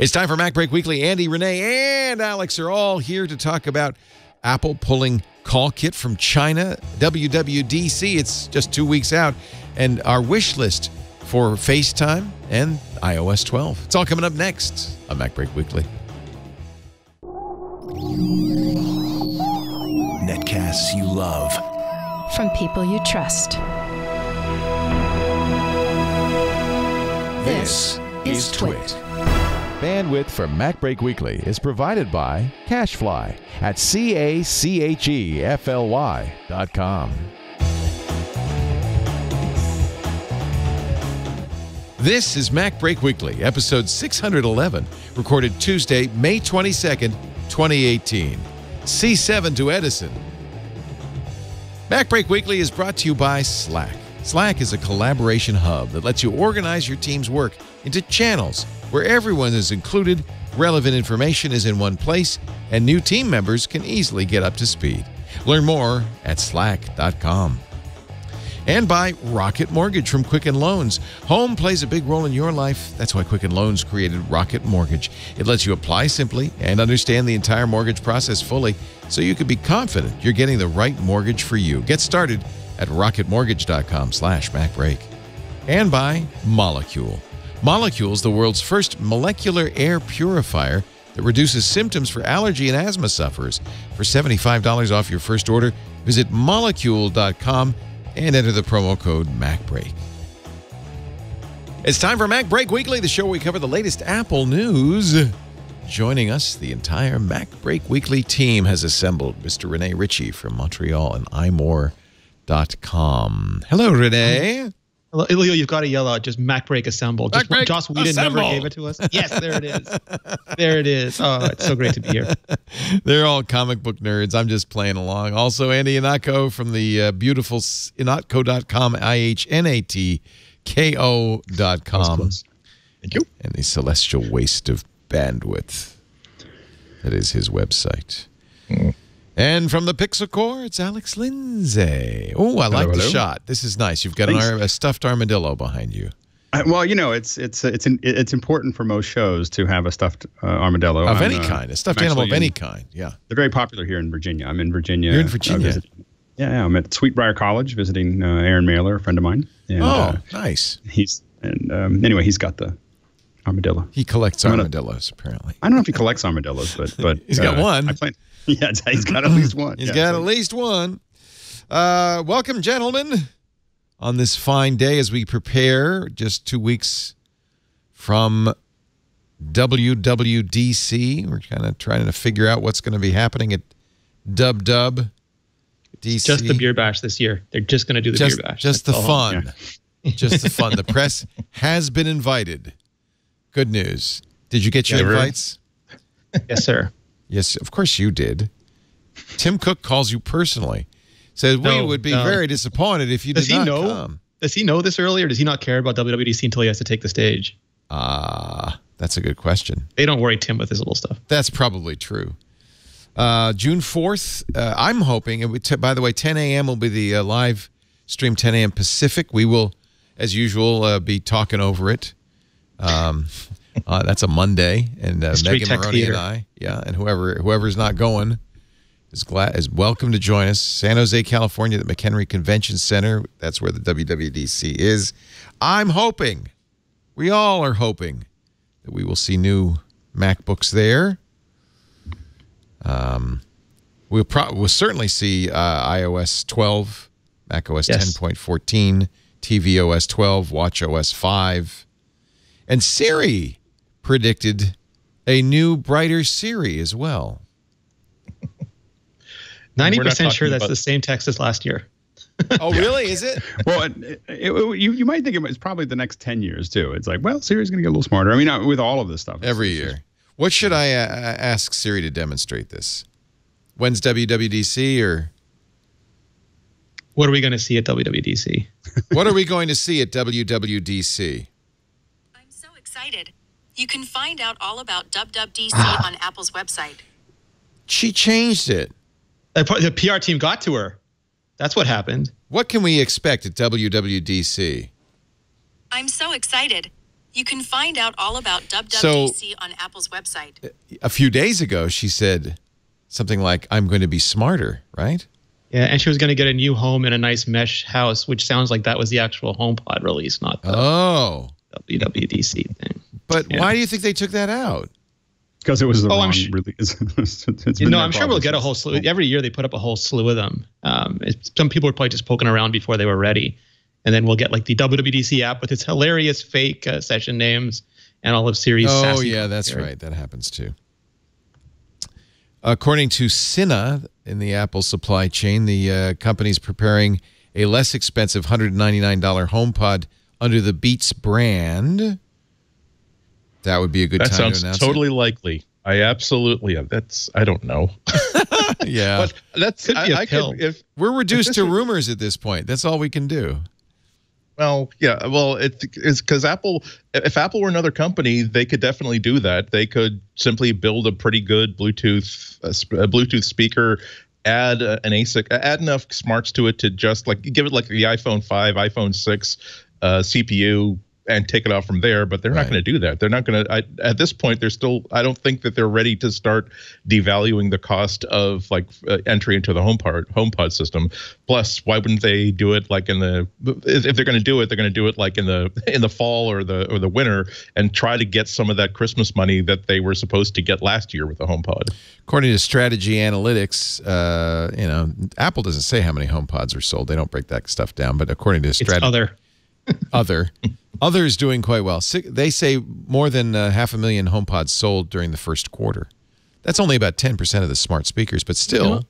It's time for Mac Break Weekly. Andy, Renee, and Alex are all here to talk about Apple pulling CallKit from China, WWDC. It's just 2 weeks out, and our wish list for FaceTime and iOS 12. It's all coming up next on Mac Break Weekly. Netcasts you love. From people you trust. This is Twit. Bandwidth for Mac Break Weekly is provided by CacheFly at CACHEFLY.com. This is Mac Break Weekly, episode 611, recorded Tuesday, May 22nd, 2018. C7 to Edison. Mac Break Weekly is brought to you by Slack. Slack is a collaboration hub that lets you organize your team's work into channels where everyone is included, relevant information is in one place, and new team members can easily get up to speed. Learn more at slack.com. And by Rocket Mortgage from Quicken Loans. Home plays a big role in your life. That's why Quicken Loans created Rocket Mortgage. It lets you apply simply and understand the entire mortgage process fully so you can be confident you're getting the right mortgage for you. Get started at rocketmortgage.com/MacBreak. And by Molecule. Molecule is the world's first molecular air purifier that reduces symptoms for allergy and asthma sufferers. For $75 off your first order, visit molecule.com and enter the promo code MacBreak. It's time for Mac Break Weekly, the show where we cover the latest Apple news. Joining us, the entire Mac Break Weekly team has assembled. Mr. Renee Ritchie from Montreal and iMore.com. Hello, Renee. Hello, Ilio, you've got to yell out just Mac Break assembled. Mac Break Joss Whedon assemble. Never gave it to us. Yes, there it is. There it is. Oh, it's so great to be here. They're all comic book nerds. I'm just playing along. Also, Andy Ihnatko from the beautiful Ihnatko.com, Ihnatko.com. Thank you. And the celestial waste of bandwidth. That is his website. Mm. And from the Pixel Core, it's Alex Lindsay. Oh, I like the shot. This is nice. You've got a stuffed armadillo behind you. Well, you know, it's important for most shows to have a stuffed armadillo of any kind, a stuffed animal of any kind. Yeah, they're very popular here in Virginia. I'm in Virginia. You're in Virginia. Yeah, I'm at Sweetbriar College visiting Aaron Mailer, a friend of mine. And, nice. Anyway, he's got the armadillo. He collects armadillos, apparently. I don't know if he collects armadillos, but he's got one. Yeah, he's got at least one. He's got at least one. Welcome, gentlemen, on this fine day as we prepare just 2 weeks from WWDC. We're kind of trying to figure out what's going to be happening at WWDC. Just the beer bash this year. They're just going to do the beer bash. Just the fun. Yeah. Just the fun. The press has been invited. Good news. Did you get your invites? Yes, sir. Yes, of course you did. Tim Cook calls you personally. Says, we would be very disappointed if you did not come. Does he know this earlier? Does he not care about WWDC until he has to take the stage? That's a good question. They don't worry Tim with his little stuff. That's probably true. June 4th, I'm hoping, and by the way, 10 a.m. will be the live stream, 10 a.m. Pacific. We will, as usual, be talking over it. That's a Monday, and Megan Maroney and I, and whoever's not going is welcome to join us. San Jose, California, at the McHenry Convention Center. That's where the WWDC is. I'm hoping, we all are hoping, that we will see new MacBooks there. We'll certainly see iOS 12, macOS 10.14, tvOS 12, watchOS 5, and Siri. Predicted a new, brighter Siri as well. 90% sure that's the same text as last year. Oh, really? Is it? Well, you might think it's probably the next 10 years, too. It's like, well, Siri's going to get a little smarter. I mean, with all of this stuff. Every year. What should I ask Siri to demonstrate this? When's WWDC or? What are we going to see at WWDC? What are we going to see at WWDC? I'm so excited. You can find out all about WWDC on Apple's website. She changed it. The PR team got to her. That's what happened. What can we expect at WWDC? I'm so excited. You can find out all about WWDC on Apple's website. A few days ago, she said something like, I'm going to be smarter, right? Yeah, and she was going to get a new home in a nice mesh house, which sounds like that was the actual HomePod release, not the WWDC thing. But why do you think they took that out? Because it was the wrong release. No, I'm sure we'll get a whole slew. Every year they put up a whole slew of them. Some people were probably just poking around before they were ready. And then we'll get like the WWDC app with its hilarious fake session names and all of Siri's sassy. Oh, yeah, that's right. That happens too. According to Cinna in the Apple supply chain, the company's preparing a less expensive $199 HomePod under the Beats brand. That would be a good time to announce. That sounds totally likely. I absolutely am. That's, I don't know. Yeah. But that's, could be a pill. We're reduced to rumors at this point. That's all we can do. Well, yeah. Well, it's because Apple, if Apple were another company, they could definitely do that. They could simply build a pretty good Bluetooth speaker, add an ASIC, add enough smarts to it to just like give it like the iPhone 5, iPhone 6 CPU, and take it off from there, but they're not going to do that. They're not going to, at this point, they're still, I don't think that they're ready to start devaluing the cost of like entry into the HomePod system. Plus, why wouldn't they do it like in the, if they're going to do it, they're going to do it like in the fall or the winter and try to get some of that Christmas money that they were supposed to get last year with the HomePod. According to Strategy Analytics, you know, Apple doesn't say how many HomePods are sold. They don't break that stuff down, but according to Strategy, Other is doing quite well. They say more than 500,000 HomePods sold during the first quarter. That's only about 10% of the smart speakers, but still. You know,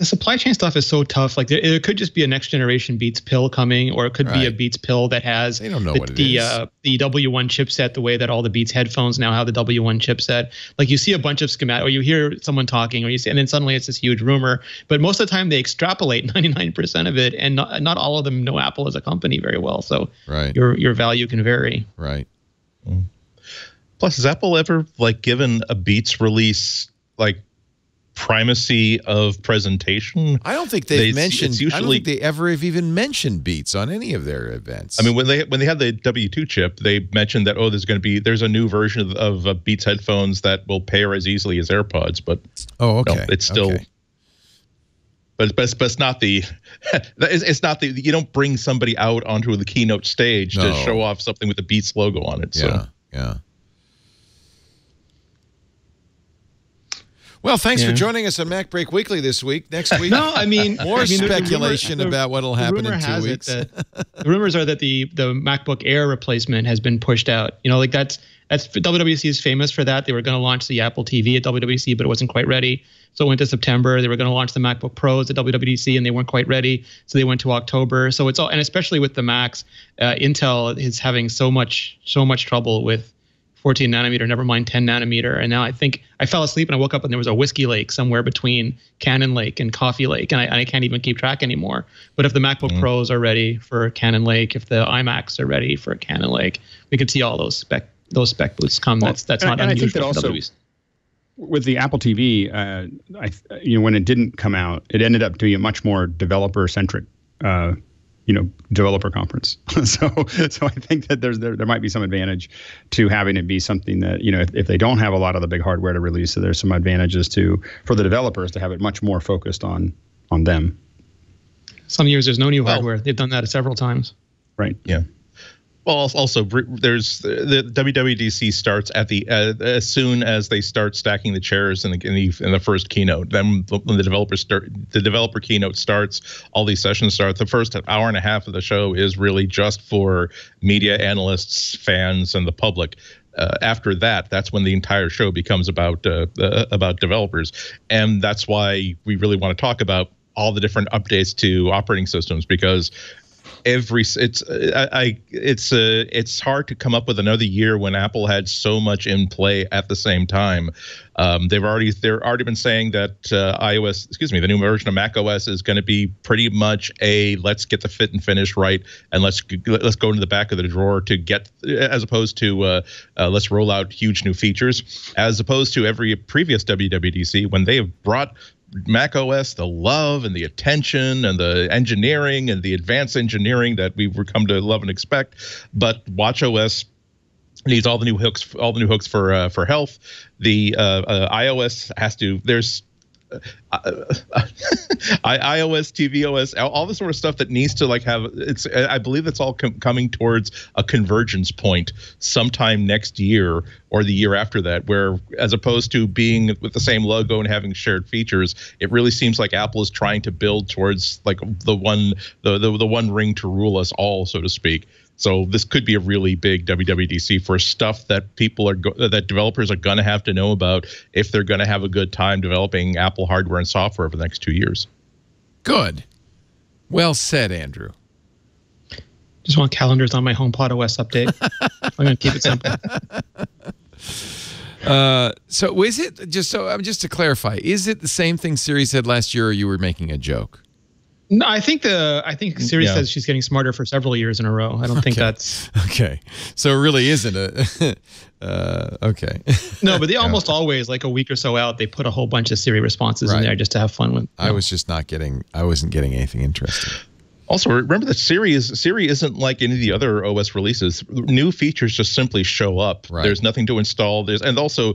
the supply chain stuff is so tough. Like it could just be a next generation Beats pill coming, or it could be a Beats pill that has the W1 chipset, the way that all the Beats headphones now have the W1 chipset. Like you see a bunch of schematics, or you hear someone talking, or you see, and then suddenly it's this huge rumor. But most of the time they extrapolate 99% of it, and not all of them know Apple as a company very well. So your value can vary. Right. Mm. Plus, has Apple ever like given a Beats release like primacy of presentation? I don't think they've mentioned. I don't think they ever have even mentioned Beats on any of their events. I mean, when they had the W2 chip, they mentioned that there's a new version of Beats headphones that will pair as easily as AirPods. But no, it's still. Okay. But it's not the you don't bring somebody out onto the keynote stage to show off something with the Beats logo on it. Yeah. So. Yeah. Well, thanks for joining us on Mac Break Weekly this week. Next week, speculation about what will happen in 2 weeks. The rumors are that the MacBook Air replacement has been pushed out. You know, like that's WWDC is famous for that. They were going to launch the Apple TV at WWDC, but it wasn't quite ready. So it went to September. They were going to launch the MacBook Pros at WWDC, and they weren't quite ready. So they went to October. So it's all, and especially with the Macs, Intel is having so much trouble with 14 nanometer, never mind 10 nanometer. And now I think I fell asleep and I woke up and there was a whiskey lake somewhere between Canon Lake and Coffee Lake. And I can't even keep track anymore. But if the MacBook Pros are ready for Canon Lake, if the iMacs are ready for Canon Lake, we could see all those spec boosts come. Well, that's not unusual. I think that also with the Apple TV, when it didn't come out, it ended up doing a much more developer centric developer conference. so I think that there might be some advantage to having it be something that, you know, if they don't have a lot of the big hardware to release, so there's some advantages for the developers to have it much more focused on them. Some years there's no new hardware. They've done that several times. Right. Yeah. Well, also, there's the WWDC starts at the as soon as they start stacking the chairs in the first keynote. Then when the developer keynote starts, all these sessions start. The first hour and a half of the show is really just for media analysts, fans, and the public. After that, that's when the entire show becomes about developers, and that's why we really want to talk about all the different updates to operating systems, because it's hard to come up with another year when Apple had so much in play at the same time. They're already been saying that the new version of macOS is going to be pretty much a let's get the fit and finish right, and let's go into the back of the drawer to get, as opposed to let's roll out huge new features, as opposed to every previous WWDC when they have brought macOS the love and the attention and the engineering and the advanced engineering that we've come to love and expect. But watchOS needs all the new hooks, for health. The iOS has to. There's iOS, tvOS, all this sort of stuff that needs to like have. It's. I believe it's all coming towards a convergence point sometime next year or the year after that, where as opposed to being with the same logo and having shared features, it really seems like Apple is trying to build towards like the one ring to rule us all, so to speak. So this could be a really big WWDC for stuff that developers are going to have to know about if they're going to have a good time developing Apple hardware and software over the next 2 years. Good. Well said, Andrew. Just want calendars on my HomePod OS update. I'm going to keep it simple. So is it just to clarify, is it the same thing Siri said last year, or you were making a joke? No, I think Siri says she's getting smarter for several years in a row. I don't think that's okay. So it really isn't a okay. No, but they almost always, like a week or so out, they put a whole bunch of Siri responses in there just to have fun with. I was just not getting. I wasn't getting anything interesting. Also, remember that Siri isn't like any of the other OS releases. New features just simply show up. Right. There's nothing to install. And also.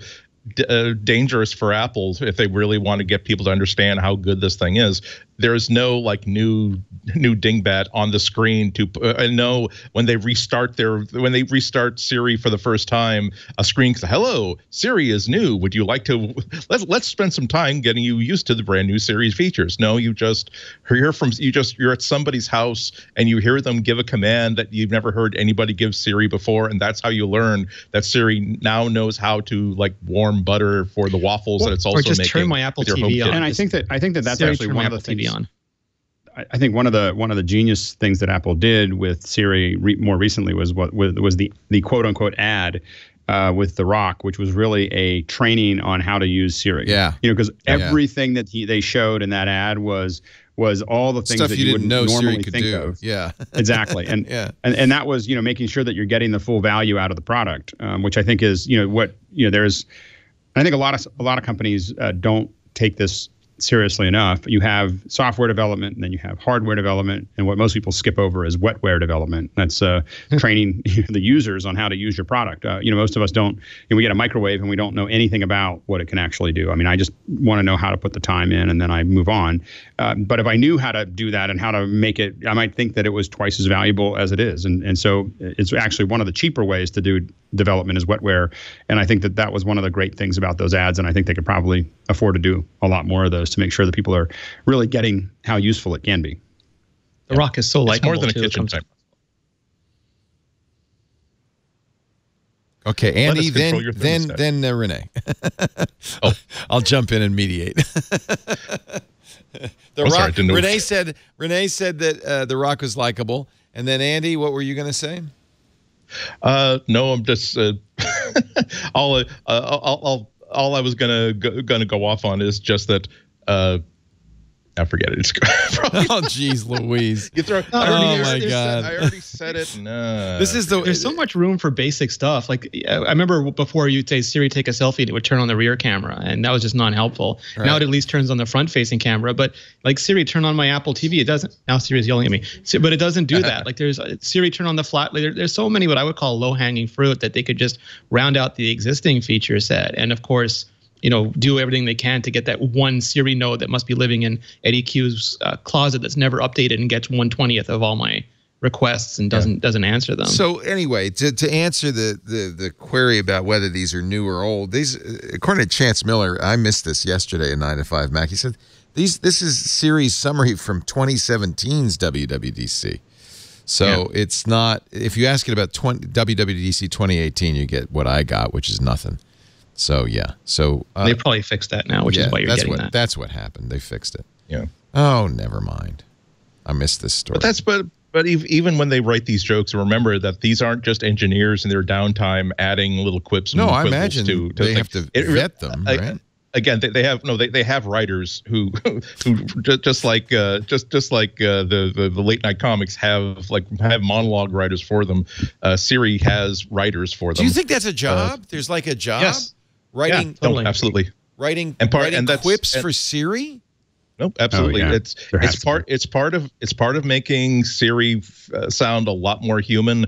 Dangerous for Apple if they really want to get people to understand how good this thing is. There is no like new dingbat on the screen to know when they restart Siri for the first time. A screen says, "Hello, Siri is new. Would you like to let's spend some time getting you used to the brand new Siri features?" No, you just hear from you're at somebody's house and you hear them give a command that you've never heard anybody give Siri before, and that's how you learn that Siri now knows how to like warm butter for the waffles that it's also making. Or just turn my Apple TV on. And I think that that's actually one of the things. I think one of the genius things that Apple did with Siri more recently was the quote unquote ad with The Rock, which was really a training on how to use Siri. Yeah, because everything that they showed in that ad was all the things that you wouldn't normally think of. Yeah, exactly. And and that was making sure that you're getting the full value out of the product, which I think is there's. I think a lot of companies don't take this seriously enough. You have software development, and then you have hardware development, and what most people skip over is wetware development. That's training the users on how to use your product. Most of us don't. We get a microwave, and we don't know anything about what it can actually do. I mean, I just want to know how to put the time in, and then I move on. But if I knew how to do that and how to make it, I might think that it was twice as valuable as it is. And so it's actually one of the cheaper ways to do development is wetware. And I think that was one of the great things about those ads, and I think they could probably afford to do a lot more of those to make sure that people are really getting how useful it can be. The Rock is so likable. It's more than a kitchen timer. Okay, Andy, then Renee. Oh. I'll jump in and mediate. Rock, sorry, Renee said that The Rock was likable, and then Andy, what were you going to say? No, I'm just all I was gonna go off on is just that. I forget it. It's oh, jeez, Louise! You throw, oh my God! I already said it. No. There's so much room for basic stuff. Like I remember before, you'd say Siri, take a selfie, and it would turn on the rear camera, and that was just not helpful. Right. Now it at least turns on the front-facing camera. But like Siri, turn on my Apple TV. It doesn't. Now Siri's yelling at me. But it doesn't do that. Like there's Siri, turn on the flat. There's so many what I would call low-hanging fruit that they could just round out the existing feature set, and of course. Do everything they can to get that one Siri node that must be living in Eddie Q's closet that's never updated and gets 1/20th of all my requests and doesn't answer them. So anyway, to answer the query about whether these are new or old, these according to Chance Miller, I missed this yesterday at 9 to 5 Mac. He said this is Siri's summary from 2017's WWDC. So it's not, if you ask it about WWDC 2018, you get what I got, which is nothing. So so they probably fixed that now, which is why you're getting that. That's what happened. They fixed it. Yeah. Oh, never mind. I missed this story. But even when they write these jokes, remember that these aren't just engineers in their downtime adding little quips. No, I imagine they have to vet them, right? Again, they have writers who just like the late night comics have monologue writers for them. Siri has writers for them. Do you think that's a job? There's like a job? Yes. Writing, absolutely. Writing quips for Siri? Nope, absolutely. Oh, yeah. It's part of making Siri sound a lot more human,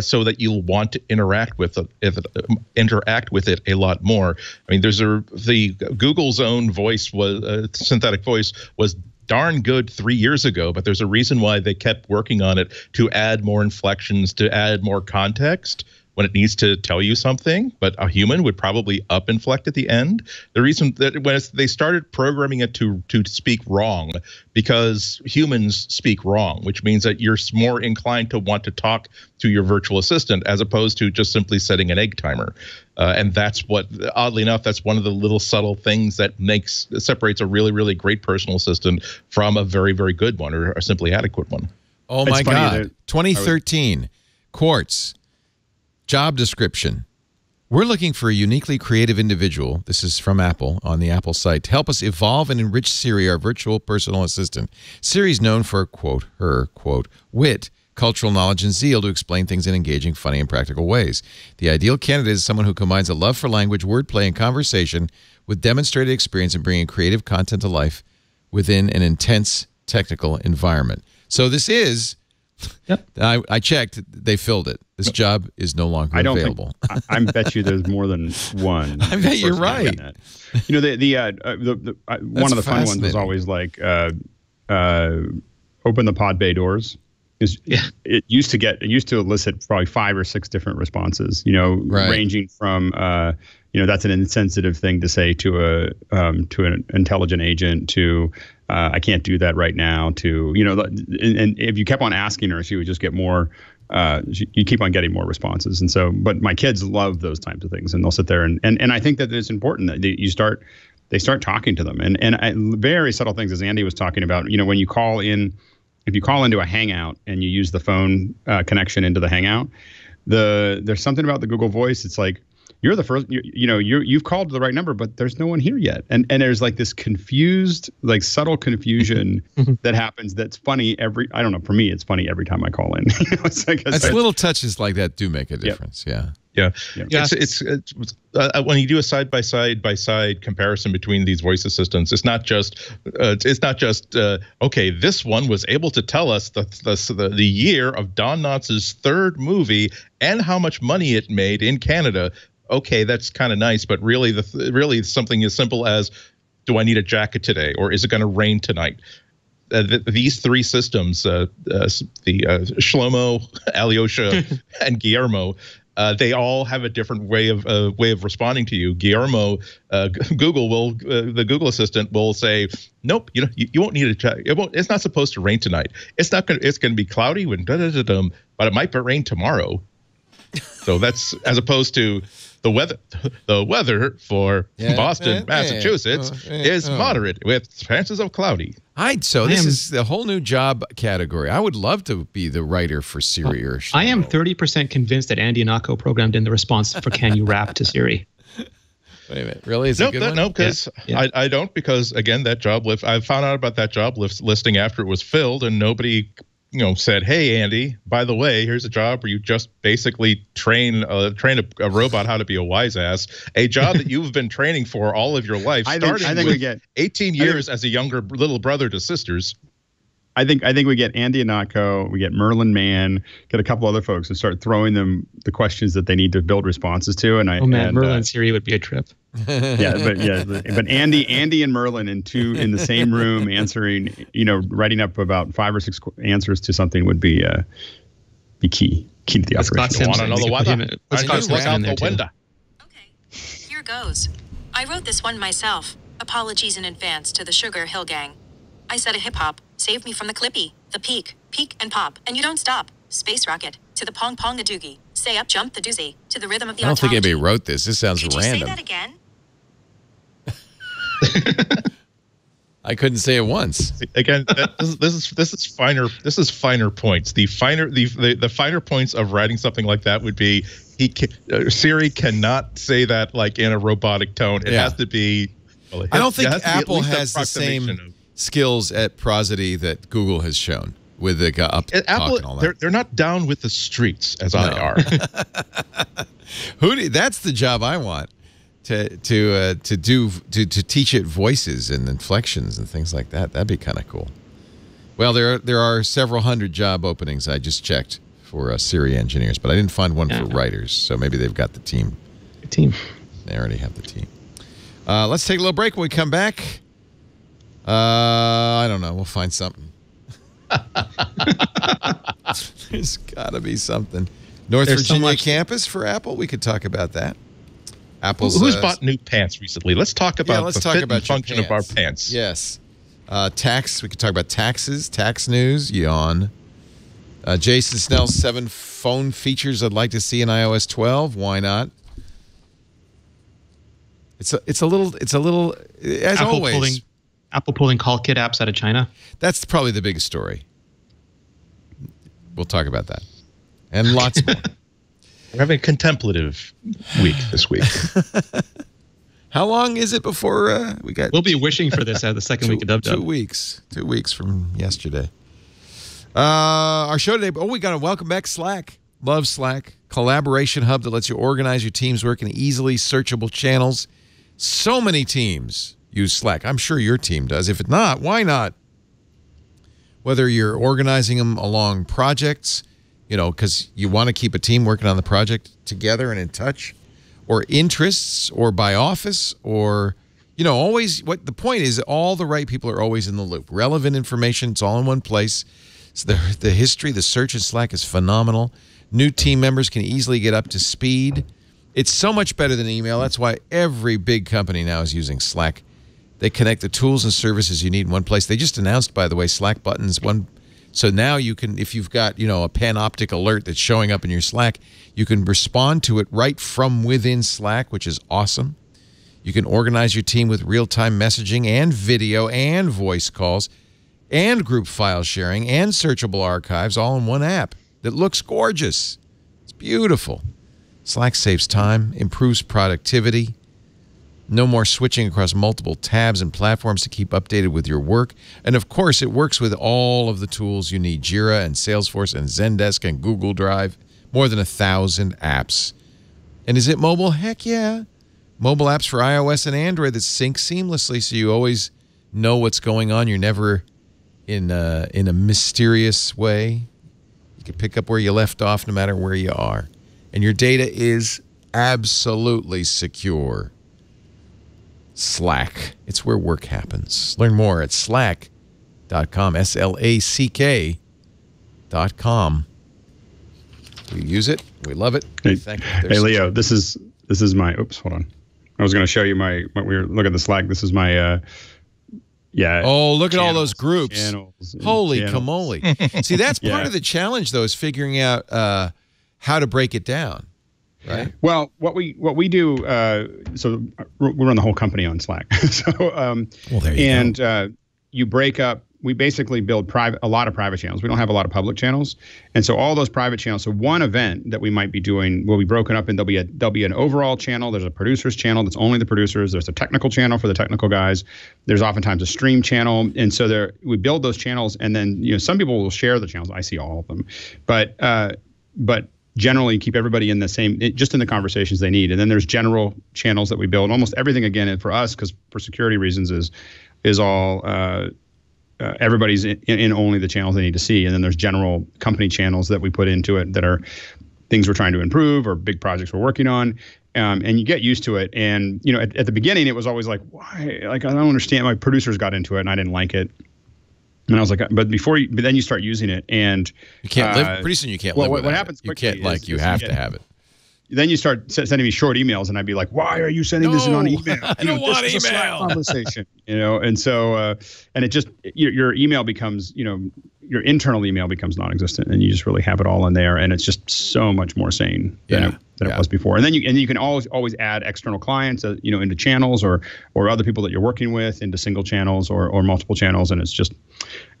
so that you'll want to interact with it a lot more. I mean, the Google's own voice was synthetic voice was darn good 3 years ago, but there's a reason why they kept working on it to add more inflections, to add more context when it needs to tell you something, but a human would probably up inflect at the end. The reason that when they started programming it to speak wrong, because humans speak wrong, which means that you're more inclined to want to talk to your virtual assistant as opposed to just simply setting an egg timer. And that's what, oddly enough, that's one of the little subtle things that separates a really, really great personal assistant from a very, very good one or a simply adequate one. Oh my God. 2013, Quartz. Job description. We're looking for a uniquely creative individual, this is from Apple, on the Apple site, to help us evolve and enrich Siri, our virtual personal assistant. Siri's known for, quote, her, quote, wit, cultural knowledge, and zeal to explain things in engaging, funny, and practical ways. The ideal candidate is someone who combines a love for language, wordplay, and conversation with demonstrated experience in bringing creative content to life within an intense technical environment. So this is... Yep. I checked. They filled it. This job is no longer available. I bet you there's more than one. I bet you're right. You know, one of the fun ones was always like open the pod bay doors. It used to elicit probably 5 or 6 different responses. You know, right. Ranging from you know, that's an insensitive thing to say to an intelligent agent to. I can't do that right now. To you know, and if you kept on asking her, she would just get more. You keep on getting more responses, and so. But my kids love those types of things, and they'll sit there and I think that it's important that they start talking to them, and very subtle things, as Andy was talking about. You know, when you call in, if you call into a Hangout and you use the phone connection into the Hangout, there's something about the Google Voice. It's like. You're the first, you've called the right number, but there's no one here yet. And there's like this confused, like subtle confusion that happens. That's funny I don't know, for me, it's funny every time I call in. You know, it's like little touches like that do make a difference. Yep. Yeah. It's when you do a side by side comparison between these voice assistants, it's not just okay, this one was able to tell us the year of Don Knotts' third movie and how much money it made in Canada. Okay, that's kind of nice, but really really something as simple as, do I need a jacket today, or is it going to rain tonight? These three systems, Shlomo, Alyosha, and Guillermo, they all have a different way of responding to you. Guillermo, the Google Assistant will say, "Nope, you won't need a jacket. It's not supposed to rain tonight. It's going to be cloudy and but it might rain tomorrow." So that's as opposed to. The weather for Boston, Massachusetts, is moderate with chances of cloudy. This is the whole new job category. I would love to be the writer for Siri or Shlomo. I am 30% convinced that Andy Ihnatko programmed in the response for "Can you rap" to Siri. Wait a minute, really? Is it a good one? No, because I don't. Because again, that job list. I found out about that job listing after it was filled, and nobody. You know, said, "Hey, Andy, by the way, here's a job where you just basically train a robot how to be a wise ass, a job that you've been training for all of your life, starting with 18 years as a younger little brother to sisters." I think we get Andy Ihnatko, we get Merlin Mann, get a couple other folks, and start throwing them the questions that they need to build responses to. And Merlin Siri would be a trip. but Andy and Merlin in the same room answering, writing up about 5 or 6 answers to something would be key to the operation. Okay, here goes. I wrote this one myself. Apologies in advance to the Sugar Hill Gang. I said a hip hop. Save me from the clippy, the peak and pop, and you don't stop. Space rocket to the pong pong a doogie. Say up jump the doozy to the rhythm of the. I don't think anybody wrote this. This sounds random. Could you say that again? I couldn't say it once. Again, this is finer. This is finer points. The finer points of writing something like that would be Siri cannot say that like in a robotic tone. It has to be. Well, I don't think Apple has the same skills at prosody that Google has shown with the Apple, and all that. They're not down with the streets as I are. That's the job I want. to teach it voices and inflections and things like that. That'd be kind of cool. Well, there are several hundred job openings I just checked for Siri engineers, but I didn't find one for writers. So maybe they've got the team. The team. They already have the team. Let's take a little break. When we come back, I don't know. We'll find something. There's got to be something. North Virginia campus for Apple. We could talk about that. Apple's, who's bought new pants recently? Let's talk about the function of our pants. Yes. Tax. We could talk about taxes, tax news. Yawn. Jason Snell's 7 phone features I'd like to see in iOS 12. Why not? It's a little. As Apple always. Apple pulling CallKit apps out of China. That's probably the biggest story. We'll talk about that, and lots more. We're having a contemplative week this week. How long is it before we got? We'll be wishing for this the second week of WWDC. 2 weeks. 2 weeks from yesterday. Our show today. Oh, we got to welcome back Slack. Love Slack. Collaboration hub that lets you organize your team's work in easily searchable channels. So many teams use Slack. I'm sure your team does. If it's not, why not? Whether you're organizing them along projects, you know, because you want to keep a team working on the project together and in touch, or interests, or by office, or, you know, always what the point is, all the right people are always in the loop. Relevant information, it's all in one place. So the history, the search in Slack is phenomenal. New team members can easily get up to speed. It's so much better than email. That's why every big company now is using Slack. They connect the tools and services you need in one place. They just announced, by the way, Slack buttons one. So now you can, if you've got, you know, a panoptic alert that's showing up in your Slack, you can respond to it right from within Slack, which is awesome. You can organize your team with real-time messaging and video and voice calls and group file sharing and searchable archives all in one app that looks gorgeous. It's beautiful. Slack saves time, improves productivity. No more switching across multiple tabs and platforms to keep updated with your work. And, of course, it works with all of the tools you need, Jira and Salesforce and Zendesk and Google Drive, more than 1,000 apps. And is it mobile? Heck yeah. Mobile apps for iOS and Android that sync seamlessly so you always know what's going on. You're never in a mysterious way. You can pick up where you left off no matter where you are. And your data is absolutely secure. Slack. It's where work happens. Learn more at slack.com, slack.com. We use it. We love it. Hey, hey Leo, this is my. Oops, hold on. I was going to show you my. We were looking at the Slack. This is my. Yeah. Oh, look at all those groups. Holy camole! See, that's part of the challenge, though, is figuring out how to break it down. Right. Well, what we do, so we run the whole company on Slack. So you break up. We basically build a lot of private channels. We don't have a lot of public channels, and so all those private channels. So one event that we might be doing will be broken up, and there'll be an overall channel. There's a producers channel that's only the producers. There's a technical channel for the technical guys. There's oftentimes a stream channel, and so we build those channels, and then some people will share the channels. I see all of them, but generally keep everybody in the same, just in the conversations they need. And then there's general channels that we build. Almost everything, again, for us, because for security reasons, is all everybody's in only the channels they need to see. And then there's general company channels that we put into it that are things we're trying to improve or big projects we're working on. And you get used to it. And, you know, at the beginning, it was always like, why? Like, I don't understand. My producers got into it and I didn't like it. And I was like, but then you start using it, and you can't live. Pretty soon, you can't. Well, live what happens? You can't you have to have it. Then you start sending me short emails, and I'd be like, "Why are you sending this in on email? I don't want email." This is a Slack conversation, And so, and it just your email becomes, your internal email becomes non-existent, and you just really have it all in there, and it's just so much more sane than it was before. And then you can always add external clients, into channels or other people that you're working with into single channels or multiple channels, and it's just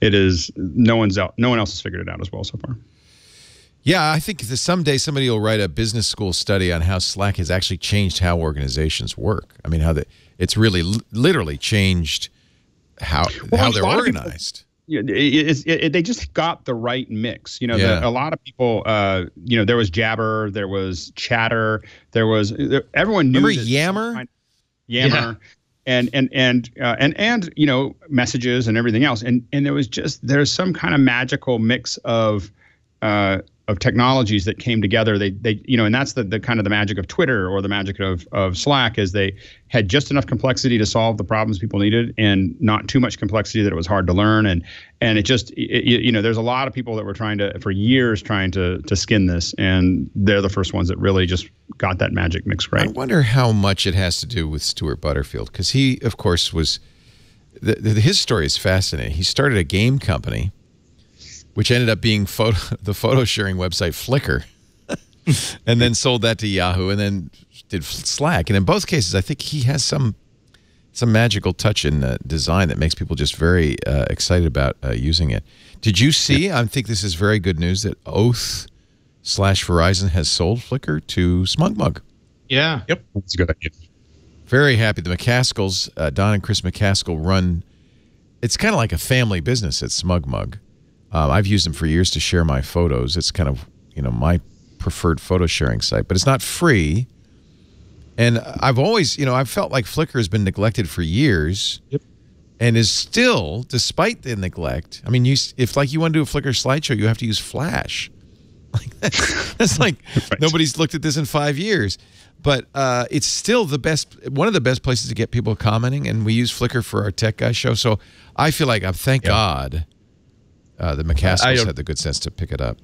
no one else has figured it out as well so far. Yeah, I think that someday somebody will write a business school study on how Slack has actually changed how organizations work. I mean, how it's really literally changed how they're organized. They just got the right mix. A lot of people, there was jabber, there was chatter, there was everyone knew. Remember Yammer, and messages and everything else. And there was just some kind of magical mix of technologies that came together. And that's the kind of the magic of Twitter or the magic of Slack, is they had just enough complexity to solve the problems people needed and not too much complexity that it was hard to learn. And it just, there's a lot of people that were for years trying to skin this, and they're the first ones that really just got that magic mix right. I wonder how much it has to do with Stuart Butterfield, because he, of course, was, his story is fascinating. He started a game company, which ended up being the photo sharing website Flickr, and then sold that to Yahoo, and then did Slack. And in both cases, I think he has some magical touch in the design that makes people just very excited about using it. Did you see? I think this is very good news that Oath/Verizon has sold Flickr to SmugMug. Yeah. Yep. That's a good idea. Very happy. The McCaskills, Don and Chris McCaskill, run. It's kind of like a family business at SmugMug. I've used them for years to share my photos. It's kind of, my preferred photo sharing site, but it's not free. And I've always, I've felt like Flickr has been neglected for years, and is still, despite the neglect. I mean, if you want to do a Flickr slideshow, you have to use Flash. Like that's like nobody's looked at this in 5 years. But it's still one of the best places to get people commenting, and we use Flickr for our Tech Guy show. So I feel like thank God. The McCaskills had the good sense to pick it up.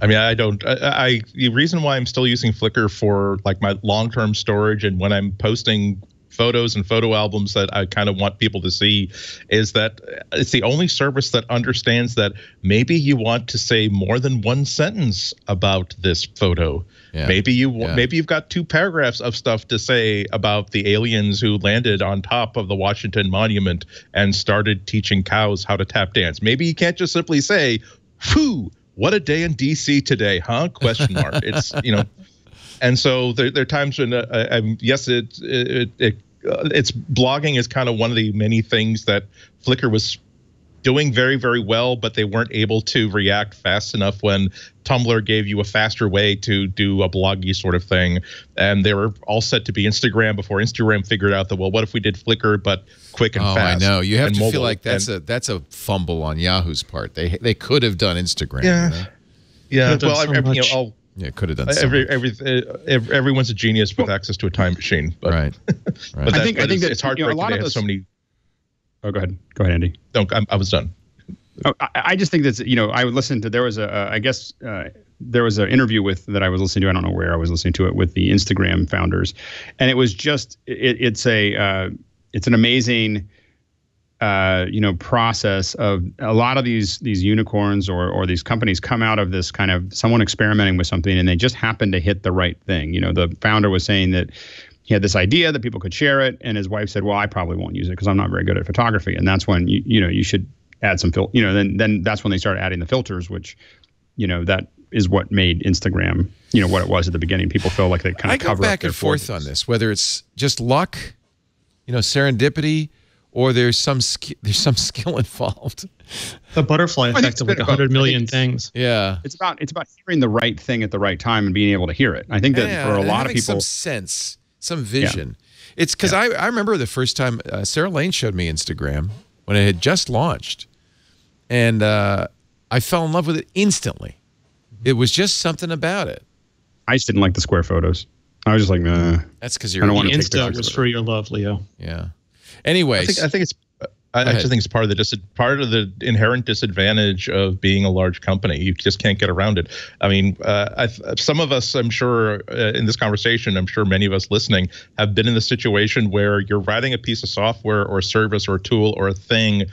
I mean, the reason why I'm still using Flickr for like my long-term storage and when I'm posting photos and photo albums that I kind of want people to see, is that it's the only service that understands that maybe you want to say more than one sentence about this photo. Yeah. Maybe you've got two paragraphs of stuff to say about the aliens who landed on top of the Washington Monument and started teaching cows how to tap dance. Maybe you can't just simply say, "Whew, what a day in DC today, huh?" Question mark. It's and so there are times when it's blogging is kind of one of the many things that Flickr was doing very, very well, but they weren't able to react fast enough when Tumblr gave you a faster way to do a bloggy sort of thing. And they were all set to be Instagram before Instagram figured out that, well, what if we did Flickr but quick and fast? Oh, I know. You have to feel like that's a fumble on Yahoo's part. They could have done Instagram. Yeah. Yeah. Well, everyone's a genius with access to a time machine, but right. But I think it's hard for a lot of so many. Oh, go ahead. Go ahead, Andy. No, I was done. Oh, I just think that's, I would listen to, there was an interview that I was listening to. I don't know where I was listening to it, with the Instagram founders. And it was just, it's an amazing, process of a lot of these unicorns or these companies come out of this kind of someone experimenting with something, and they just happen to hit the right thing. The founder was saying that he had this idea that people could share it, and his wife said, "Well, I probably won't use it because I'm not very good at photography." And that's when you should add some filter. Then that's when they started adding the filters, which that is what made Instagram what it was at the beginning. People feel like they kind of cover up their back and forth on this, whether it's just luck, serendipity, or there's some skill involved. The butterfly effect of like 100 million things. Yeah, it's about hearing the right thing at the right time and being able to hear it. I think that for a lot of people, some sense. Some vision. Yeah. It's because I remember the first time Sarah Lane showed me Instagram when it had just launched. And I fell in love with it instantly. It was just something about it. I just didn't like the square photos. I was just like, nah. That's because I don't want to take pictures. Insta was for your love, Leo. Yeah. Anyways. I think it's part of the inherent disadvantage of being a large company. You just can't get around it. I mean, some of us, I'm sure, in this conversation, I'm sure many of us listening have been in the situation where you're writing a piece of software or a service or a tool or a thing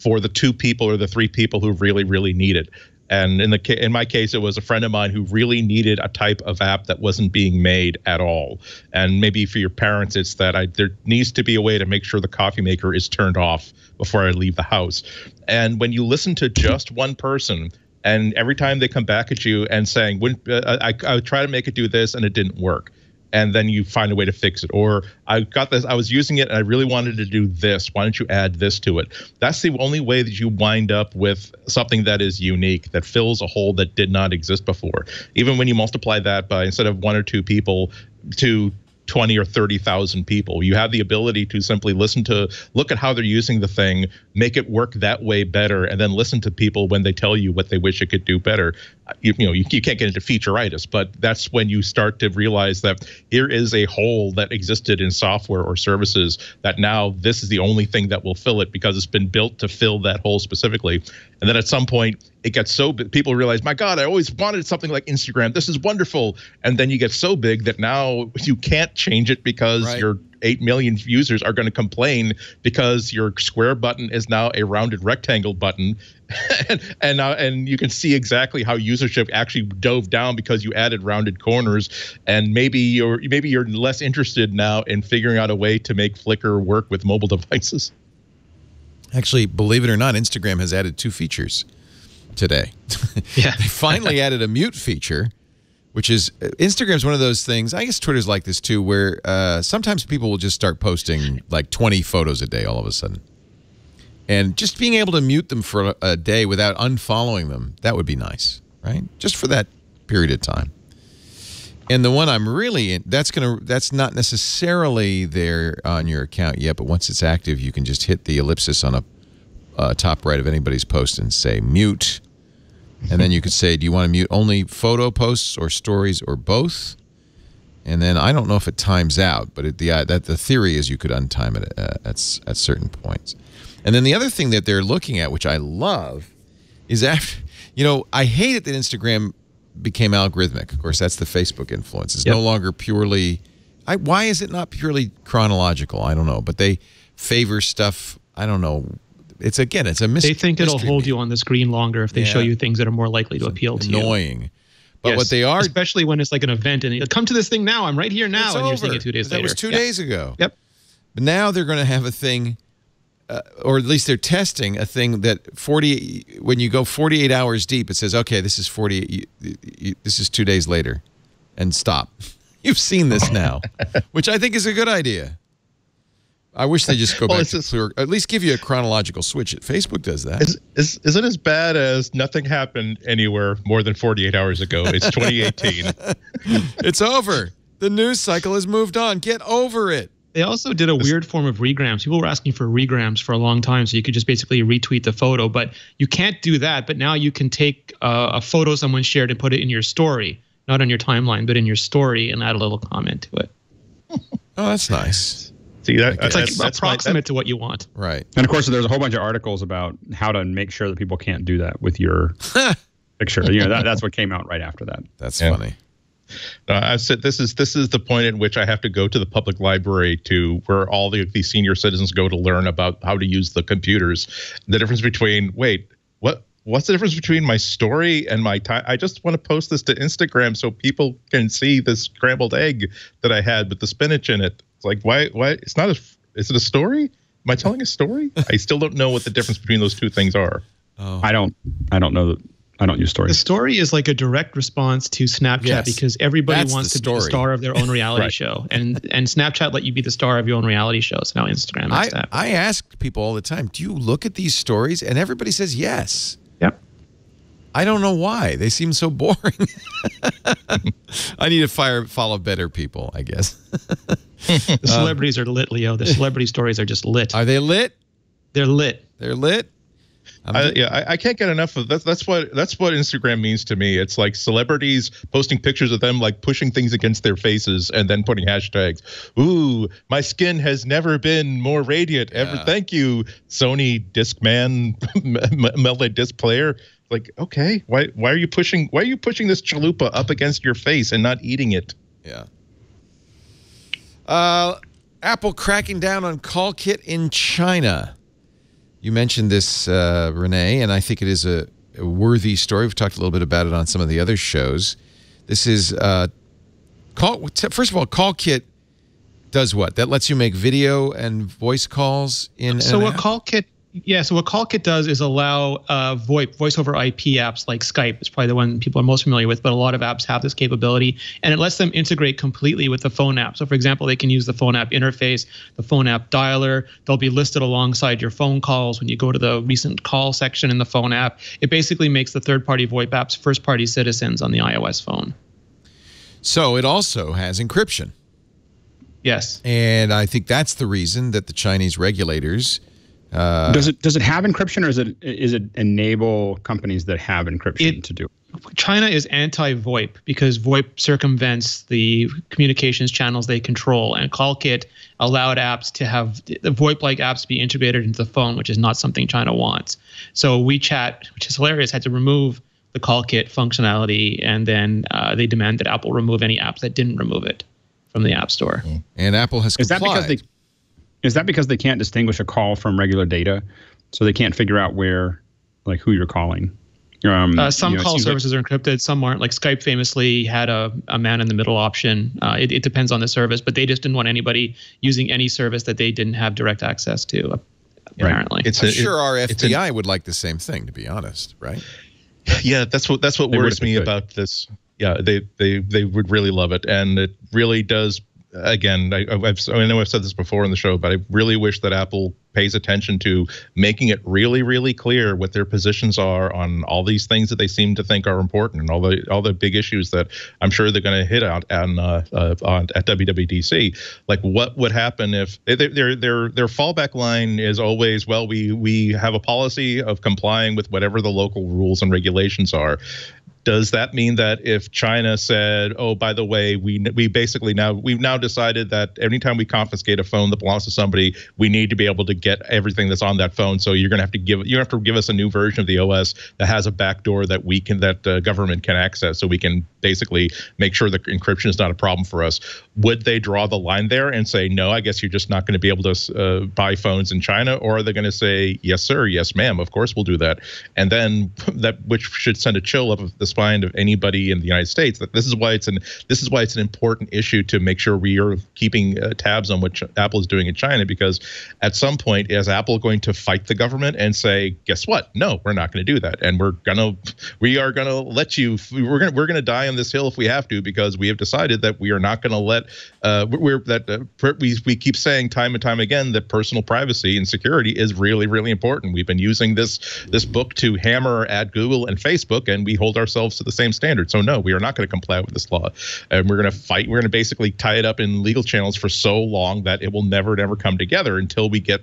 for the two people or the three people who really, really need it. And in my case, it was a friend of mine who really needed a type of app that wasn't being made at all. And maybe for your parents, it's that there needs to be a way to make sure the coffee maker is turned off before I leave the house. And when you listen to just one person, and every time they come back at you and saying, I tried to make it do this and it didn't work. and then you find a way to fix it. Or I got this, I was using it and I really wanted to do this. Why don't you add this to it? That's the only way that you wind up with something that is unique, that fills a hole that did not exist before. Even when you multiply that by, instead of one or two people, to 20 or 30,000 people. You have the ability to simply listen to, look at how they're using the thing, make it work that way better, and then listen to people when they tell you what they wish it could do better. You can't get into featureitis, but that's when you start to realize that here is a hole that existed in software or services that now this is the only thing that will fill it because it's been built to fill that hole specifically. And then at some point, it gets so big, people realize, my God, I always wanted something like Instagram. This is wonderful. And then you get so big that now you can't change it because your 8 million users are going to complain because your square button is now a rounded rectangle button. and you can see exactly how usership actually dove down because you added rounded corners. And maybe you're less interested now in figuring out a way to make Flickr work with mobile devices. Actually, believe it or not, Instagram has added two features today. Yeah. They finally added a mute feature, which is, Instagram's one of those things, I guess Twitter's like this too, where sometimes people will just start posting like 20 photos a day all of a sudden. And just being able to mute them for a day without unfollowing them, that would be nice, right? Just for that period of time. And the one I'm really in, that's not necessarily there on your account yet, but once it's active, you can just hit the ellipsis on a top right of anybody's post and say mute, and then you could say, do you want to mute only photo posts or stories or both? And then I don't know if it times out, but the theory is you could untime it at certain points. And then the other thing that they're looking at, which I love, is after, you know, I hate it that Instagram became algorithmic. Of course, that's the Facebook influence. It's no longer purely. Why is it not purely chronological? I don't know, but they favor stuff. I don't know. It's, again, it's a mystery. They think it'll hold you on the screen longer if they show you things that are more likely to appeal to you. Annoying. But what they are... Especially when it's like an event and come to this thing now. I'm right here now. It's and over. You're seeing it 2 days later. That was 2 days ago. Yep. But now they're going to have a thing, or at least they're testing a thing that when you go 48 hours deep, it says, okay, this is 48. This is 2 days later. And stop. You've seen this now, which I think is a good idea. I wish they just go back to clear, at least give you a chronological switch. Facebook does that. Is it as bad as nothing happened anywhere more than 48 hours ago? It's 2018. It's over. The news cycle has moved on. Get over it. They also did a weird form of regrams. People were asking for regrams for a long time, so you could just basically retweet the photo. But you can't do that. But now you can take a photo someone shared and put it in your story, not on your timeline, but in your story, and add a little comment to it. Oh, that's nice. See, that's approximate to what you want. Right. And, of course, there's a whole bunch of articles about how to make sure that people can't do that with your picture. You know, that's what came out right after that. That's funny. I said this is the point at which I have to go to the public library to where all the senior citizens go to learn about how to use the computers. The difference between, what's the difference between my story and my time? I just want to post this to Instagram so people can see this scrambled egg that I had with the spinach in it. It's like, why it's not is it a story? Am I telling a story? I still don't know what the difference between those two things are. Oh. I don't know that. I don't use stories. The story is like a direct response to Snapchat because everybody wants to be the star of their own reality show. And Snapchat let you be the star of your own reality show. So now Instagram has that. I ask people all the time, do you look at these stories? And everybody says yes. I don't know why. They seem so boring. I need to follow better people, I guess. The celebrities are lit, Leo. The celebrity stories are just lit. Are they lit? They're lit. They're lit? I can't get enough of that. That's what Instagram means to me. It's like celebrities posting pictures of them, like pushing things against their faces and then putting hashtags. Ooh, my skin has never been more radiant ever. Yeah. Thank you, Sony Discman, Melody Disc Player. Like, okay, why are you pushing this chalupa up against your face and not eating it? Yeah. Apple cracking down on CallKit in China. You mentioned this, Renee, and I think it is a worthy story. We've talked a little bit about it on some of the other shows. This is first of all, CallKit does what? That lets you make video and voice calls in. So what CallKit Yeah, so what CallKit does is allow VoIP, voice over IP apps like Skype is probably the one people are most familiar with, but a lot of apps have this capability, and it lets them integrate completely with the phone app. So for example, they can use the phone app interface, the phone app dialer. They'll be listed alongside your phone calls when you go to the recent call section in the phone app. It basically makes the third-party VoIP apps first-party citizens on the iOS phone. So it also has encryption. Yes. And I think that's the reason that the Chinese regulators... Does it have encryption, or is it enable companies that have encryption to do it? China is anti-VoIP because VoIP circumvents the communications channels they control, and CallKit allowed apps to have the VoIP-like apps be integrated into the phone, which is not something China wants. So WeChat, which is hilarious, had to remove the CallKit functionality, and then they demand that Apple remove any apps that didn't remove it from the App Store. Mm-hmm. And Apple has complied. Is that because they can't distinguish a call from regular data, so they can't figure out who you're calling? Some call services are encrypted, some aren't. Like Skype famously had a man-in-the-middle option. It depends on the service, but they just didn't want anybody using any service that they didn't have direct access to, apparently. Right. I'm sure our FBI would like the same thing, to be honest, right? Yeah, that's what worries me about this. Yeah, they would really love it, and it really does. Again, I know I've said this before on the show, but I really wish that Apple pays attention to making it really, really clear what their positions are on all these things that they seem to think are important, and all the big issues that I'm sure they're going to hit out at WWDC. Like, what would happen if their fallback line is always, well, we have a policy of complying with whatever the local rules and regulations are. Does that mean that if China said, oh, by the way, we've now decided that anytime we confiscate a phone that belongs to somebody, we need to be able to get everything that's on that phone. So you have to give us a new version of the OS that has a backdoor that the government can access, so we can basically make sure that encryption is not a problem for us. Would they draw the line there and say, no, I guess you're just not going to be able to buy phones in China? Or are they going to say, yes, sir, yes, ma'am, of course we'll do that? And then which should send a chill up of the spine of anybody in the United States, that this is why it's an important issue to make sure we are keeping tabs on what Apple is doing in China, because at some point, is Apple going to fight the government and say, guess what? No, we're not going to do that, and we are going to let you. We're going to die on this hill if we have to, because we have decided that we are not going to let we keep saying time and time again that personal privacy and security is really, really important. We've been using this book to hammer at Google and Facebook, and we hold ourselves to the same standard. So no, we are not going to comply with this law, and we're going to fight. We're going to basically tie it up in legal channels for so long that it will never come together, until we get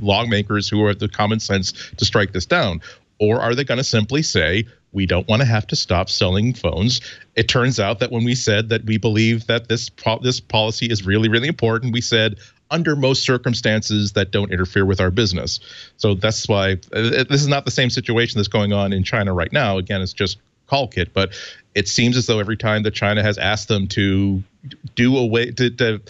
lawmakers who are the common sense to strike this down. Or are they going to simply say, we don't want to have to stop selling phones? It turns out that when we said that we believe that this policy is really, really important, we said, under most circumstances that don't interfere with our business. So that's why this is not the same situation that's going on in China right now. Again, it's just CallKit, but it seems as though every time that China has asked them to do away to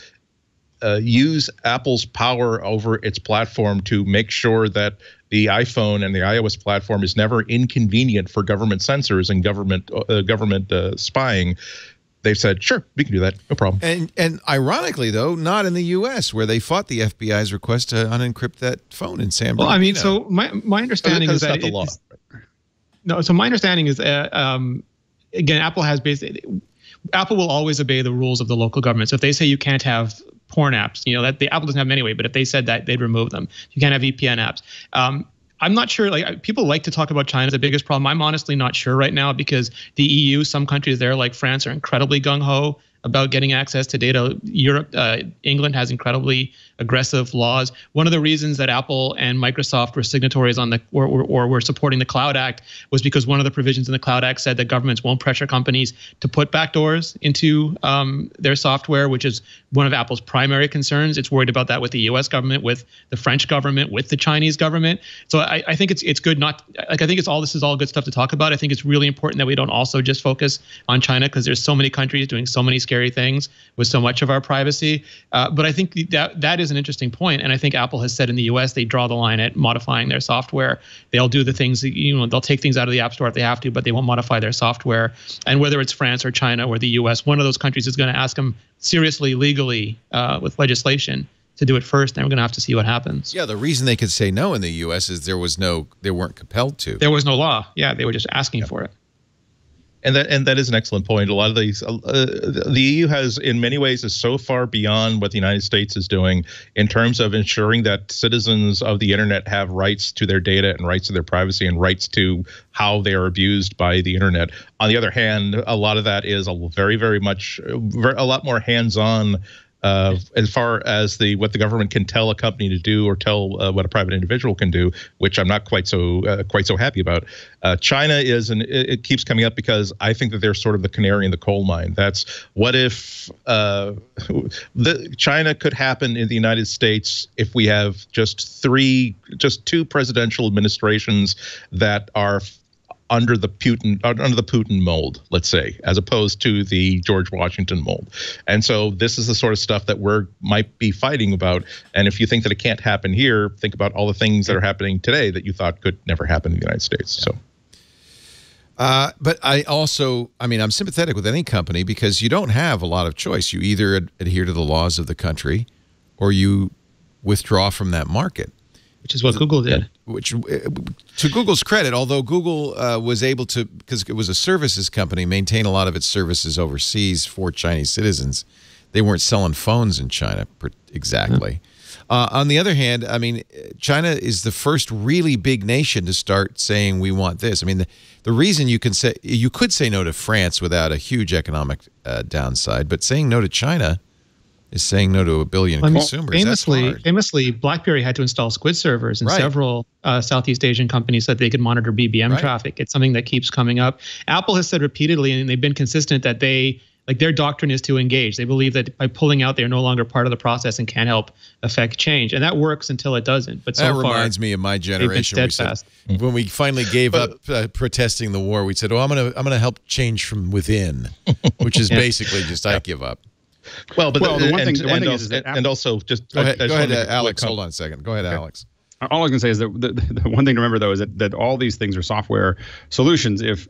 use Apple's power over its platform to make sure that the iPhone and the iOS platform is never inconvenient for government censors and government spying, they've said, sure, we can do that, no problem. And ironically, though, not in the U.S., where they fought the FBI's request to unencrypt that phone in San Bernardino. Well, I mean, so my understanding is that again, Apple has Apple will always obey the rules of the local government. So if they say you can't have porn apps, Apple doesn't have them anyway, but if they said that, they'd remove them. You can't have VPN apps. I'm not sure, people like to talk about China as the biggest problem. I'm honestly not sure right now, because the EU, some countries there like France are incredibly gung-ho about getting access to data. Europe, England has incredibly aggressive laws. One of the reasons that Apple and Microsoft were signatories on the or were supporting the Cloud Act was because one of the provisions in the Cloud Act said that governments won't pressure companies to put backdoors into their software, which is one of Apple's primary concerns. It's worried about that with the U.S. government, with the French government, with the Chinese government. So I think it's good not like I think it's all this is all good stuff to talk about. I think it's really important that we don't also just focus on China, because there's so many countries doing so many scary things with so much of our privacy. But I think that is an interesting point, and I think Apple has said in the U.S. they draw the line at modifying their software. They'll do the things that, they'll take things out of the App Store if they have to, but they won't modify their software. And whether it's France or China or the U.S., one of those countries is going to ask them seriously, legally, with legislation to do it first, and we're going to have to see what happens. Yeah, the reason they could say no in the U.S. is they weren't compelled to. There was no law. Yeah, they were just asking for it. And that is an excellent point. A lot of these, the EU has, in many ways, is so far beyond what the United States is doing in terms of ensuring that citizens of the internet have rights to their data and rights to their privacy and rights to how they are abused by the internet. On the other hand, a lot of that is a lot more hands-on. As far as what the government can tell a company to do or tell what a private individual can do, which I'm not quite so happy about. China is, and it keeps coming up because I think that they're sort of the canary in the coal mine. That's what if China could happen in the United States if we have just two presidential administrations that are under the Putin mold, let's say, as opposed to the George Washington mold. And so this is the sort of stuff that might be fighting about. And if you think that it can't happen here, think about all the things that are happening today that you thought could never happen in the United States. Yeah. So, but I'm sympathetic with any company because you don't have a lot of choice. You either adhere to the laws of the country or you withdraw from that market. Which is what Google did. Which, to Google's credit, although Google was able to, because it was a services company, maintain a lot of its services overseas for Chinese citizens. They weren't selling phones in China, exactly. Yeah. On the other hand, I mean, China is the first really big nation to start saying we want this. I mean, the reason you could say no to France without a huge economic downside, but saying no to China is saying no to a billion consumers. Famously, BlackBerry had to install Squid servers in several Southeast Asian companies so that they could monitor BBM traffic. It's something that keeps coming up. Apple has said repeatedly, and they've been consistent, that their doctrine is to engage. They believe that by pulling out, they're no longer part of the process and can't help affect change. And that works until it doesn't. But so far, that reminds me of my generation. We said, when we finally gave up protesting the war, we said, "Oh, I'm going to help change from within," which is basically just I give up. Well, but the one thing is, Alex, hold on a second. Go ahead, Alex. All I was going to say is that the one thing to remember, though, is that all these things are software solutions. If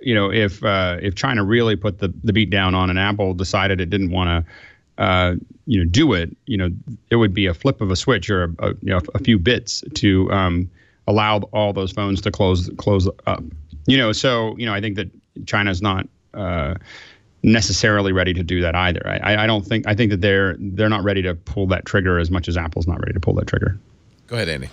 China really put the beat down on and Apple decided it didn't want to, do it, it would be a flip of a switch or a few bits to allow all those phones to close up. So I think that China's not necessarily ready to do that either. I think that they're not ready to pull that trigger as much as Apple's not ready to pull that trigger. Go ahead, Andy.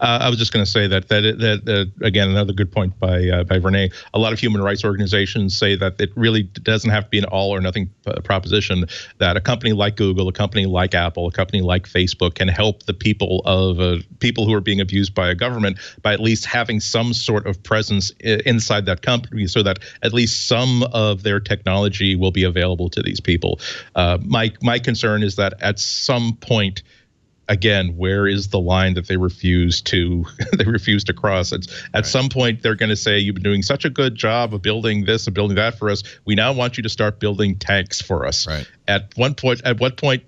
I was just going to say that again, another good point by Renee. A lot of human rights organizations say that it really doesn't have to be an all or nothing proposition. That a company like Google, a company like Apple, a company like Facebook can help the people of people who are being abused by a government by at least having some sort of presence inside that company, so that at least some of their technology will be available to these people. My concern is that at some point, again, where is the line that they refuse to cross? At some point, they're going to say, "You've been doing such a good job of building this and building that for us. We now want you to start building tanks for us." Right. At what point does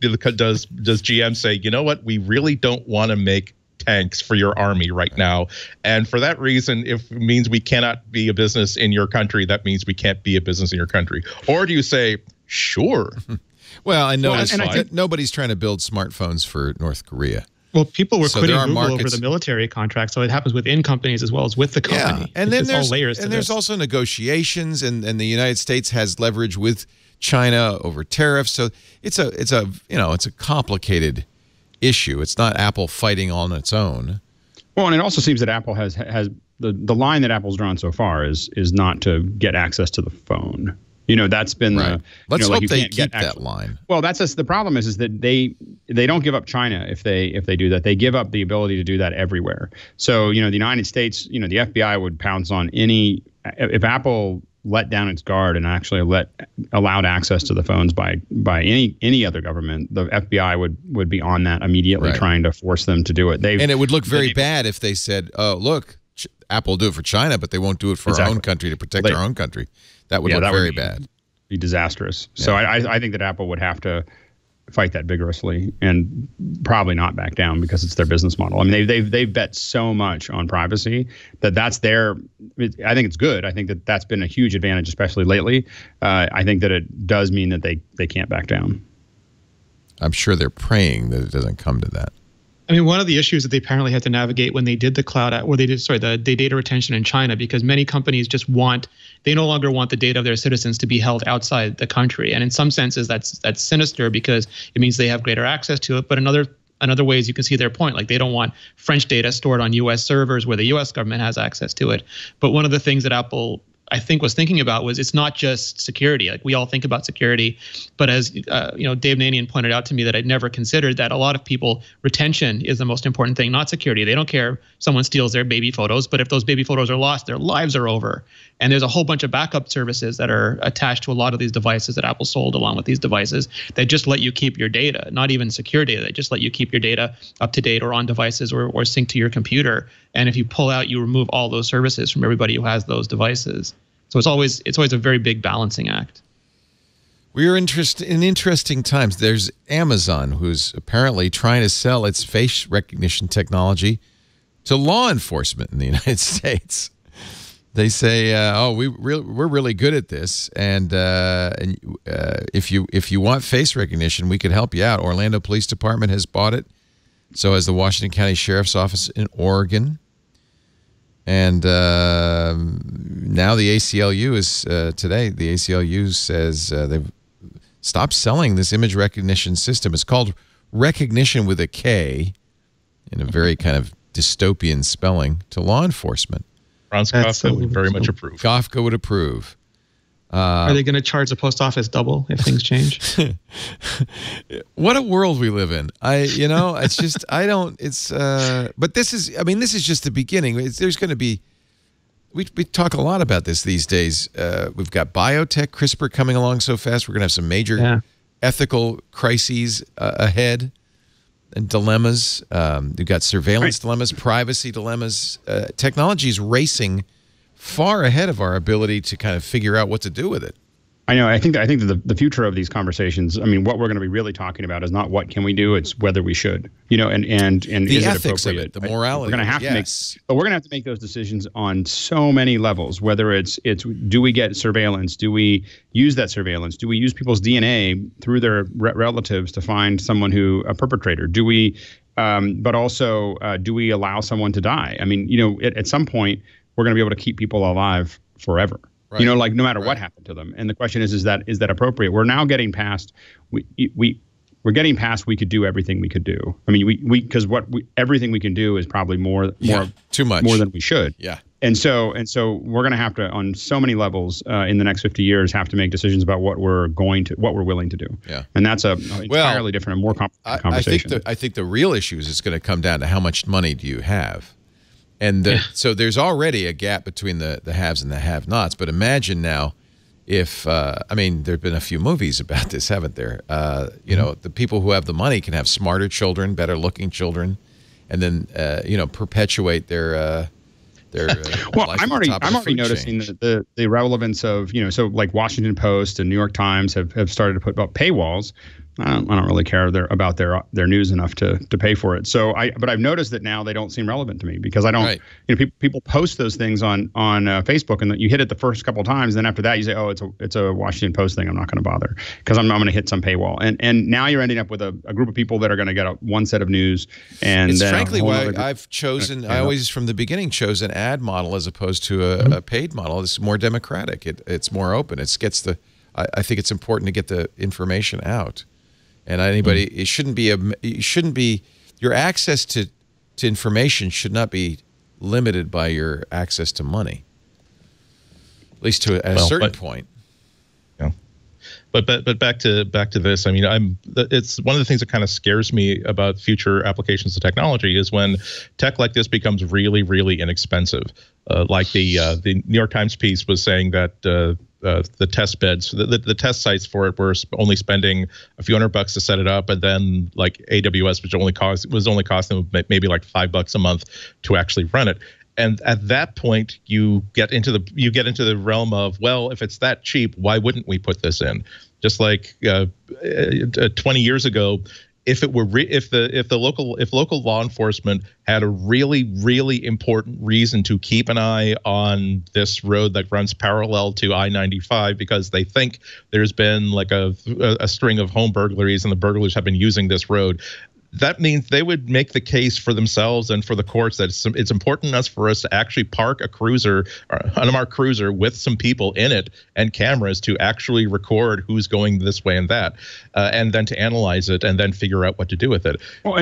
GM say, "You know what? We really don't want to make tanks for your army right now, and for that reason, if it means we cannot be a business in your country, that means we can't be a business in your country"? Or do you say, "Sure"? Well, I noticed that nobody's trying to build smartphones for North Korea. Well, people were quitting Google over the military contract, so it happens within companies as well as with the company. Yeah. And then there's also negotiations, and the United States has leverage with China over tariffs. So it's a complicated issue. It's not Apple fighting on its own. Well, and it also seems that Apple has the line that Apple's drawn so far is not to get access to the phone. That's been the. Let's hope they keep that line. Well, that's the problem is that they don't give up China if they do that. They give up the ability to do that everywhere. So the United States, the FBI would pounce on any if Apple let down its guard and actually allowed access to the phones by any other government, the FBI would be on that immediately, trying to force them to do it. And it would look very bad if they said, "Oh, look, Apple will do it for China, but they won't do it for our own country to protect our own country." That would look very bad. Be disastrous. Yeah. So I think that Apple would have to fight that vigorously and probably not back down because it's their business model. I mean, they've bet so much on privacy that's their. I think it's good. I think that's been a huge advantage, especially lately. I think that it does mean that they can't back down. I'm sure they're praying that it doesn't come to that. I mean, one of the issues that they apparently had to navigate when they did the the data retention in China, because many companies just they no longer want the data of their citizens to be held outside the country. And in some senses, that's sinister because it means they have greater access to it. But in other ways, you can see their point. Like, they don't want French data stored on U.S. servers where the U.S. government has access to it. But one of the things that Apple, I think, was thinking about was it's not just security. Like, we all think about security, but as Dave Nanian pointed out to me that I'd never considered, that a lot of people, retention is the most important thing, not security. They don't care if someone steals their baby photos, but if those baby photos are lost, their lives are over. And there's a whole bunch of backup services that are attached to a lot of these devices that Apple sold along with these devices that just let you keep your data, not even secure data, that just let you keep your data up to date or on devices or sync to your computer. And if you pull out, you remove all those services from everybody who has those devices. So it's always a very big balancing act. We are in interesting times. There's Amazon, who's apparently trying to sell its face recognition technology to law enforcement in the United States. They say, "Oh, we're really good at this, and if you want face recognition, we could help you out." Orlando Police Department has bought it, so has the Washington County Sheriff's Office in Oregon. And now the ACLU is, today, the ACLU says they've stopped selling this image recognition system. It's called Recognition with a K, in a very kind of dystopian spelling, to law enforcement. Franz Kafka would very much approve. Kafka would approve. Are they going to charge the post office double if things change? What a world we live in. It's just, but this is just the beginning. There's going to be, we talk a lot about this these days. We've got biotech, CRISPR coming along so fast. We're going to have some major ethical crises ahead and dilemmas. We've got surveillance dilemmas, privacy dilemmas. Technology is racing far ahead of our ability to kind of figure out what to do with it. I know. I think that the future of these conversations, I mean, what we're going to be really talking about is not what can we do, it's whether we should. And the ethics of it, the morality. We're going to have to make, but we're going to have to make those decisions on so many levels. Whether it's do we get surveillance? Do we use that surveillance? Do we use people's DNA through their relatives to find someone a perpetrator? Do we? But also, do we allow someone to die? I mean, at some point, we're going to be able to keep people alive forever, right. Like no matter what happened to them. And the question is that appropriate? We're now getting past, we're getting past, we could do everything we could do. I mean, everything we can do is probably too much than we should. Yeah. And so we're going to have to, on so many levels, in the next 50 years, have to make decisions about what we're willing to do. Yeah. And that's an entirely different and more complicated conversation. I think the real issue is it's going to come down to how much money do you have. And so there's already a gap between the haves and the have-nots. But imagine now if, I mean, there have been a few movies about this, haven't there? The people who have the money can have smarter children, better-looking children, and then, perpetuate their well, I'm already noticing the relevance of, like Washington Post and New York Times have started to put up paywalls. I don't really care about their news enough to pay for it. But I've noticed that now they don't seem relevant to me because I don't. Right. People post those things on Facebook, and you hit it the first couple of times. Then after that, you say, "Oh, it's a Washington Post thing. I'm not going to bother because I'm going to hit some paywall." And now you're ending up with a group of people that are going to get one set of news. And it's frankly why I've chosen. I always from the beginning chose an ad model as opposed to a paid model. It's more democratic. It's more open. It gets the. I think it's important to get the information out. And anybody, it shouldn't be your access to information should not be limited by your access to money, at least to a certain point. Yeah, but back to this. I mean, it's one of the things that kind of scares me about future applications of technology is when tech like this becomes really, really inexpensive. Like the New York Times piece was saying that. The test beds, the test sites for it were only spending a few $100s to set it up, and then like AWS, which was only costing them maybe like $5 a month to actually run it. And at that point, you get into the realm of, well, if it's that cheap, why wouldn't we put this in? Just like 20 years ago, if local law enforcement had a really important reason to keep an eye on this road that runs parallel to I-95 because they think there's been like a string of home burglaries and the burglars have been using this road, that means they would make the case for themselves and for the courts that it's important for us to actually park a cruiser, an unmarked cruiser with some people in it and cameras to actually record who's going this way and that, and then to analyze it and then figure out what to do with it. Well,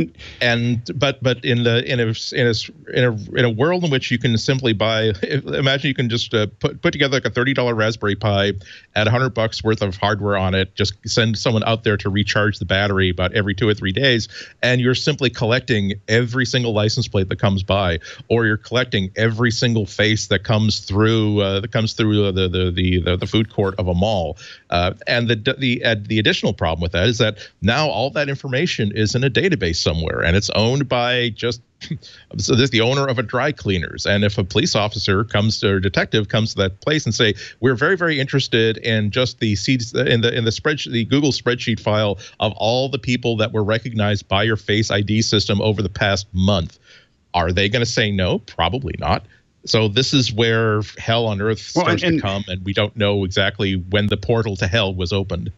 but in a world in which you can simply buy, imagine you can just put together like a $30 Raspberry Pi, add $100 worth of hardware on it, just send someone out there to recharge the battery about every 2 or 3 days. And you're simply collecting every single license plate that comes by, or you're collecting every single face that comes through the food court of a mall. And the additional problem with that is that now all that information is in a database somewhere, and it's owned by just. So this is the owner of a dry cleaners. And if a police officer comes to, or detective comes to that place and say, we're very interested in just the seeds in the spreadsheet, the Google spreadsheet file of all the people that were recognized by your Face ID system over the past month. Are they going to say no? Probably not. So this is where hell on earth starts to come. And we don't know exactly when the portal to hell was opened.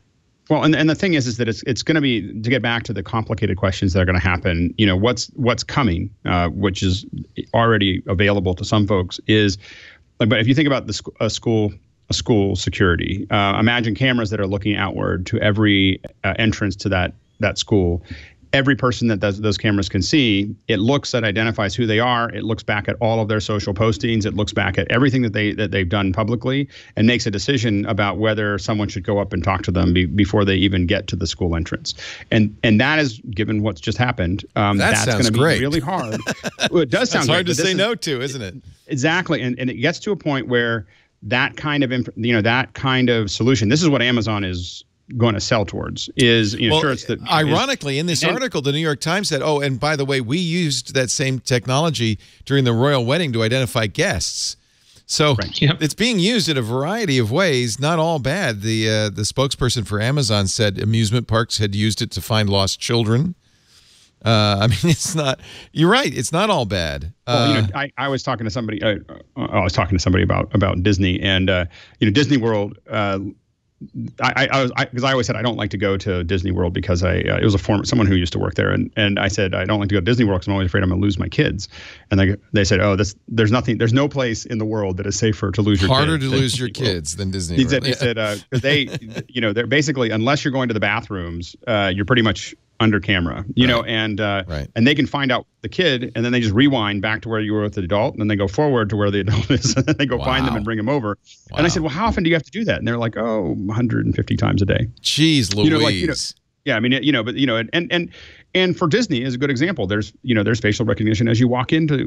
Well, and the thing is that it's going to be, to get back to the complicated questions that are going to happen, you know, what's coming, which is already available to some folks, is, but if you think about a school security, imagine cameras that are looking outward to every entrance to that school. Every person that those cameras can see, it looks and identifies who they are. It looks back at all of their social postings. It looks back at everything that they've done publicly and makes a decision about whether someone should go up and talk to them before they even get to the school entrance. And that is, given what's just happened, that's going to be really hard. Well, it does sound great, hard to say no to, isn't it? Exactly, and it gets to a point where that kind of solution. This is what Amazon is going to sell towards, is, you know, well, sure, it's the, ironically is, in this article the New York Times said, oh, and by the way, we used that same technology during the royal wedding to identify guests. So right. Yep. It's being used in a variety of ways, not all bad. The spokesperson for Amazon said amusement parks had used it to find lost children. I mean, it's not. You're right. It's not all bad. Well, you know, I was talking to somebody. I was talking to somebody about Disney, and you know, Disney World. I always said I don't like to go to Disney World because it was someone who used to work there, and I said I don't like to go to Disney World because I'm always afraid I'm going to lose my kids, and they said, oh, there's no place in the world that is safer to lose your kids. Harder to lose your kids than Disney World. He said they you know, they're basically, unless you're going to the bathrooms, you're pretty much under camera, you know, and right. And they can find out the kid, and then they just rewind back to where you were with the adult, and then they go forward to where the adult is, and then they go find them and bring them over. Wow. And I said, well, how often do you have to do that? And they're like, oh, 150 times a day. Jeez Louise. You know, like, you know, yeah, I mean, you know, but, you know, and for Disney is a good example. There's, you know, there's facial recognition as you walk into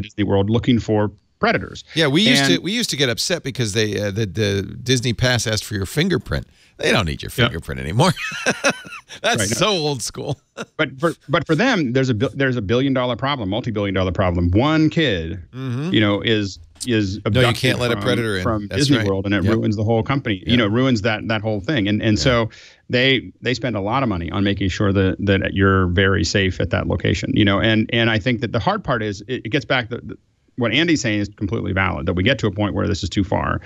Disney World looking for predators. Yeah, we used to get upset because they the Disney Pass asked for your fingerprint. They don't need your fingerprint anymore. That's right, so old school. but for them, there's a $1 billion problem, multi-billion-dollar problem. One kid, you know, is abducted. No, you can't let a predator in from Disney World, and it ruins the whole company. You know, ruins that whole thing. And so they spend a lot of money on making sure that you're very safe at that location. You know, and I think that the hard part is it gets back what Andy's saying is completely valid, that we get to a point where this is too far.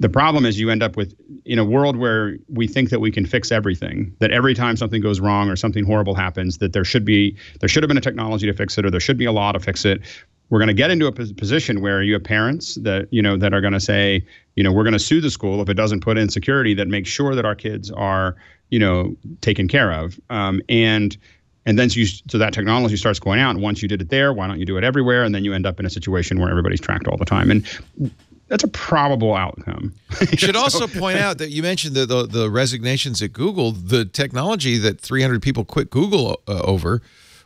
The problem is you end up with, in a world where we think that we can fix everything, that every time something goes wrong or something horrible happens, that there should have been a technology to fix it, or there should be a law to fix it. We're going to get into a position where you have parents that, you know, that are going to say, you know, we're going to sue the school if it doesn't put in security that makes sure that our kids are, you know, taken care of. And then so that technology starts going out. And once you did it there, why don't you do it everywhere? And then you end up in a situation where everybody's tracked all the time. And that's a probable outcome. I should also point out that you mentioned the resignations at Google. The technology that 300 people quit Google over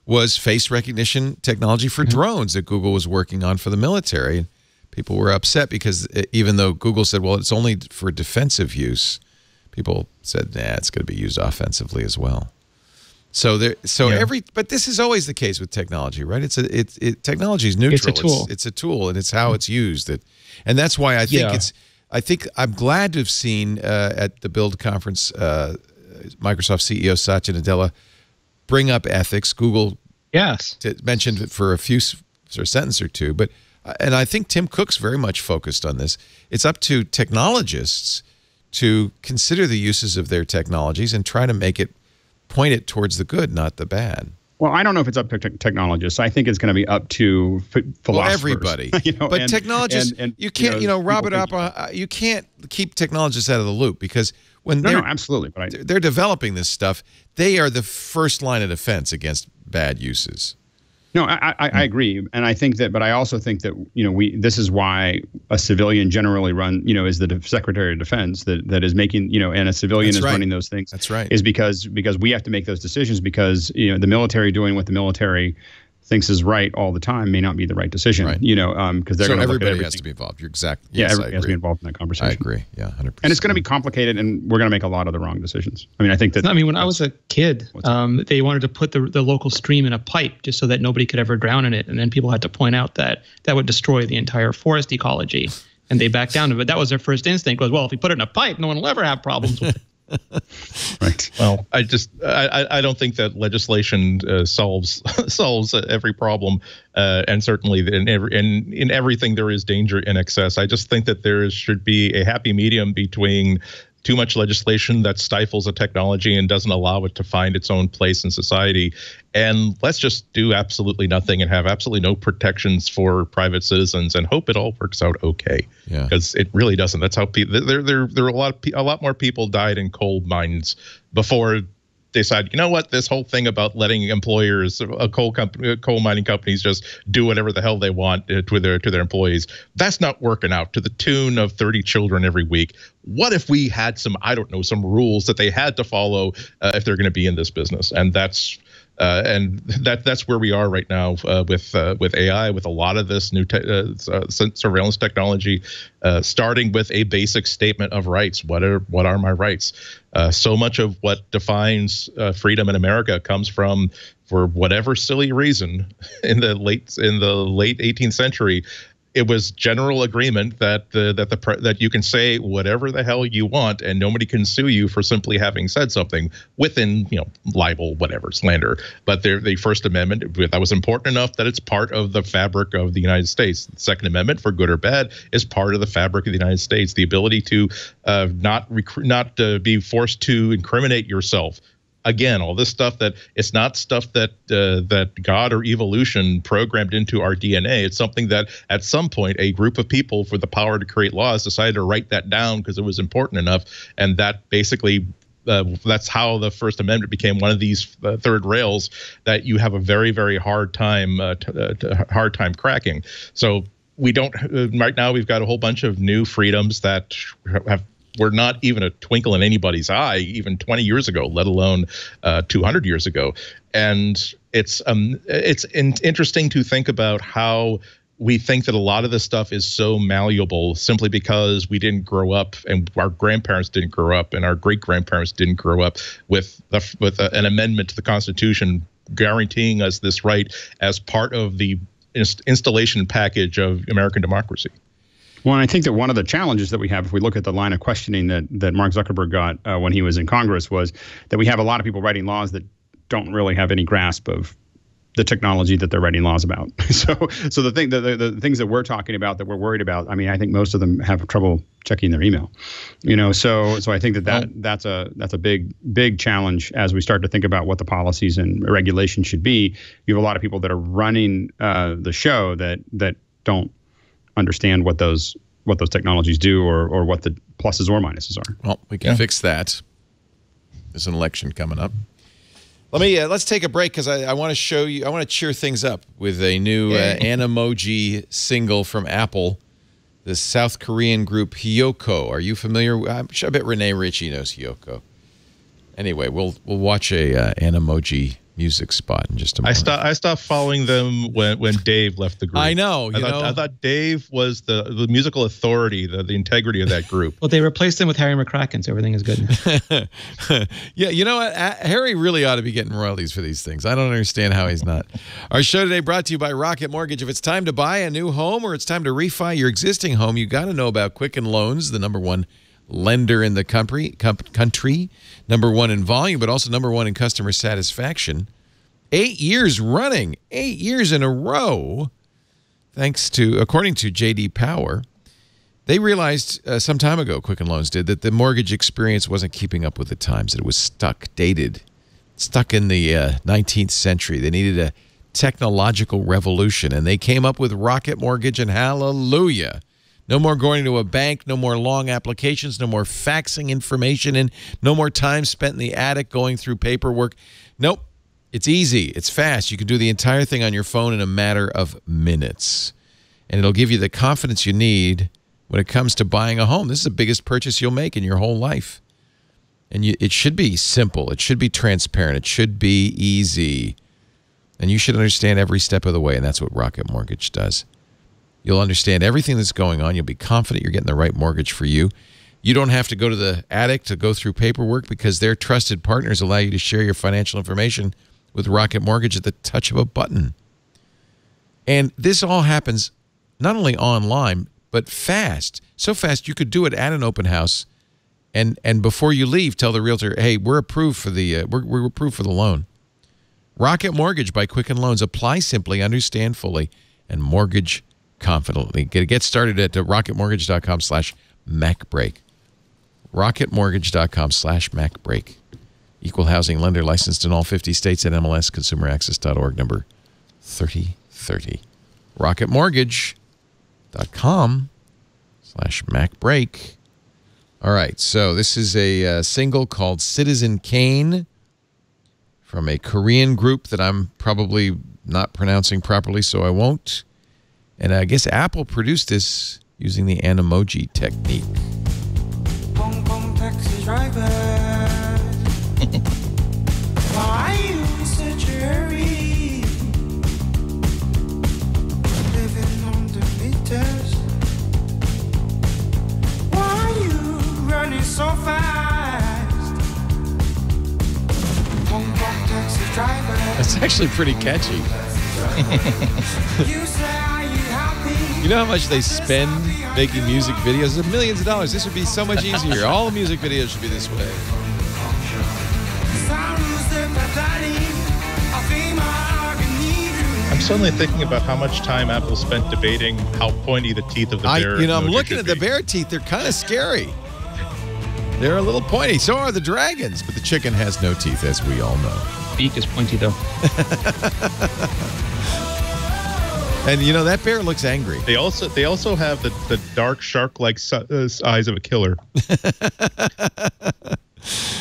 was face recognition technology for drones that Google was working on for the military. People were upset because even though Google said, well, it's only for defensive use, people said, nah, it's going to be used offensively as well. But this is always the case with technology, right? Technology is neutral. It's a tool. It's a tool, and it's how it's used. And that's why I think I'm glad to have seen at the Build conference, Microsoft CEO Satya Nadella bring up ethics. Google mentioned it for a few or sentence or two, but and I think Tim Cook's very much focused on this. It's up to technologists to consider the uses of their technologies and try to make it point it towards the good, not the bad. Well, I don't know if it's up to technologists. I think it's going to be up to philosophers. Well, everybody. You know, but and, technologists, and, you can't, you know Robert think, you can't keep technologists out of the loop because when they're developing this stuff, they are the first line of defense against bad uses. No, I agree, and I think that, but I also think that this is why a civilian generally is the Secretary of Defense that is making and a civilian is running those things. That's right. Is because we have to make those decisions because the military doing what the military thinks is right all the time may not be the right decision. Right. Because they're going to look at everything. So everybody has to be involved. You're exactly everybody has to be involved in that conversation. I agree. Yeah, 100%. And it's going to be complicated, and we're going to make a lot of the wrong decisions. I mean, I think that. I mean, when I was a kid, they wanted to put the local stream in a pipe just so that nobody could ever drown in it, and then people had to point out that that would destroy the entire forest ecology, and they backed down. But that was their first instinct was, well, if we put it in a pipe, no one will ever have problems with it. Right. Well, I don't think that legislation solves every problem, and certainly in everything there is danger in excess. I just think that there should be a happy medium between too much legislation that stifles a technology and doesn't allow it to find its own place in society. And let's just do absolutely nothing and have absolutely no protections for private citizens and hope it all works out okay. Yeah. Because it really doesn't. That's how people, there are a lot more people died in coal mines before they decide, you know what, this whole thing about letting employers, coal mining companies just do whatever the hell they want to their employees, that's not working out to the tune of 30 children every week. What if we had some, I don't know, some rules that they had to follow if they're going to be in this business? And that's where we are right now with AI, with a lot of this new surveillance technology, starting with a basic statement of rights. What are my rights? So much of what defines freedom in America comes from, for whatever silly reason, in the late 18th century. It was general agreement that you can say whatever the hell you want and nobody can sue you for simply having said something within libel, whatever, slander. But the First Amendment, that was important enough that it's part of the fabric of the United States. The Second Amendment, for good or bad, is part of the fabric of the United States. The ability to not be forced to incriminate yourself. Again, all this stuff that it's not stuff that God or evolution programmed into our DNA. It's something that at some point a group of people with the power to create laws decided to write that down because it was important enough. And that basically that's how the First Amendment became one of these third rails that you have a very, very hard time cracking. So we don't right now. We've got a whole bunch of new freedoms that were not even a twinkle in anybody's eye, even 20 years ago, let alone 200 years ago. And it's interesting to think about how we think that a lot of this stuff is so malleable simply because we didn't grow up, and our grandparents didn't grow up, and our great-grandparents didn't grow up with an amendment to the Constitution guaranteeing us this right as part of the installation package of American democracy. Well, and I think that one of the challenges that we have, if we look at the line of questioning that Mark Zuckerberg got when he was in Congress, was that we have a lot of people writing laws that don't really have any grasp of the technology that they're writing laws about. So the things that we're talking about, that we're worried about, I mean, I think most of them have trouble checking their email. So I think that's a big challenge as we start to think about what the policies and regulations should be. You have a lot of people that are running the show that don't understand what those technologies do or what the pluses or minuses are. Well, we can fix that. There's an election coming up. Let's take a break because I want to show you. I want to cheer things up with a new Animoji single from Apple. The South Korean group Hyukoh. Are you familiar? I bet Renee Ritchie knows Hyukoh. Anyway, we'll watch a Animoji music spot in just a moment. I stopped following them when Dave left the group. I know. I thought Dave was the musical authority, the integrity of that group. Well, they replaced him with Harry McCracken, so everything is good now. Yeah, you know what? Harry really ought to be getting royalties for these things. I don't understand how he's not. Our show today brought to you by Rocket Mortgage. If it's time to buy a new home or it's time to refi your existing home, you got to know about Quicken Loans, the #1 lender in the country, number 1 in volume, but also number 1 in customer satisfaction. 8 years running, 8 years in a row, thanks to, according to J.D. Power. They realized some time ago, Quicken Loans did, that the mortgage experience wasn't keeping up with the times, that it was stuck, dated, stuck in the 19th century. They needed a technological revolution, and they came up with Rocket Mortgage, and hallelujah. No more going to a bank, no more long applications, no more faxing information, and no more time spent in the attic going through paperwork. Nope. It's easy. It's fast. You can do the entire thing on your phone in a matter of minutes, and it'll give you the confidence you need when it comes to buying a home. This is the biggest purchase you'll make in your whole life, and it should be simple. It should be transparent. It should be easy, and you should understand every step of the way, and that's what Rocket Mortgage does. You'll understand everything that's going on. You'll be confident you're getting the right mortgage for you. You don't have to go to the attic to go through paperwork because their trusted partners allow you to share your financial information with Rocket Mortgage at the touch of a button. And this all happens not only online, but fast, so fast you could do it at an open house, and before you leave, tell the realtor, "Hey, we're approved for the we're approved for the loan." Rocket Mortgage by Quicken Loans. Apply simply, understand fully, and mortgage confidently. Get started at rocketmortgage.com/MacBreak. Rocketmortgage.com/MacBreak. Equal housing lender licensed in all 50 states at MLS ConsumerAccess.org number 3030. Rocketmortgage.com/MacBreak. All right, so this is a single called Citizen Kane from a Korean group that I'm probably not pronouncing properly, so I won't. And I guess Apple produced this using the Animoji technique. Boom, boom, taxi driver. Why are you in such a hurry? Living on the meters. Why are you running so fast? Boom, boom, taxi driver. That's actually pretty catchy. You say, you know how much they spend making music videos? It's millions of dollars. This would be so much easier. All the music videos should be this way. I'm suddenly thinking about how much time Apple spent debating how pointy the teeth of the bear. You know, I'm looking at the bear teeth. They're kind of scary. They're a little pointy. So are the dragons, but the chicken has no teeth, as we all know. Beak is pointy, though. And, you know, that bear looks angry. They also have the dark shark-like eyes of a killer.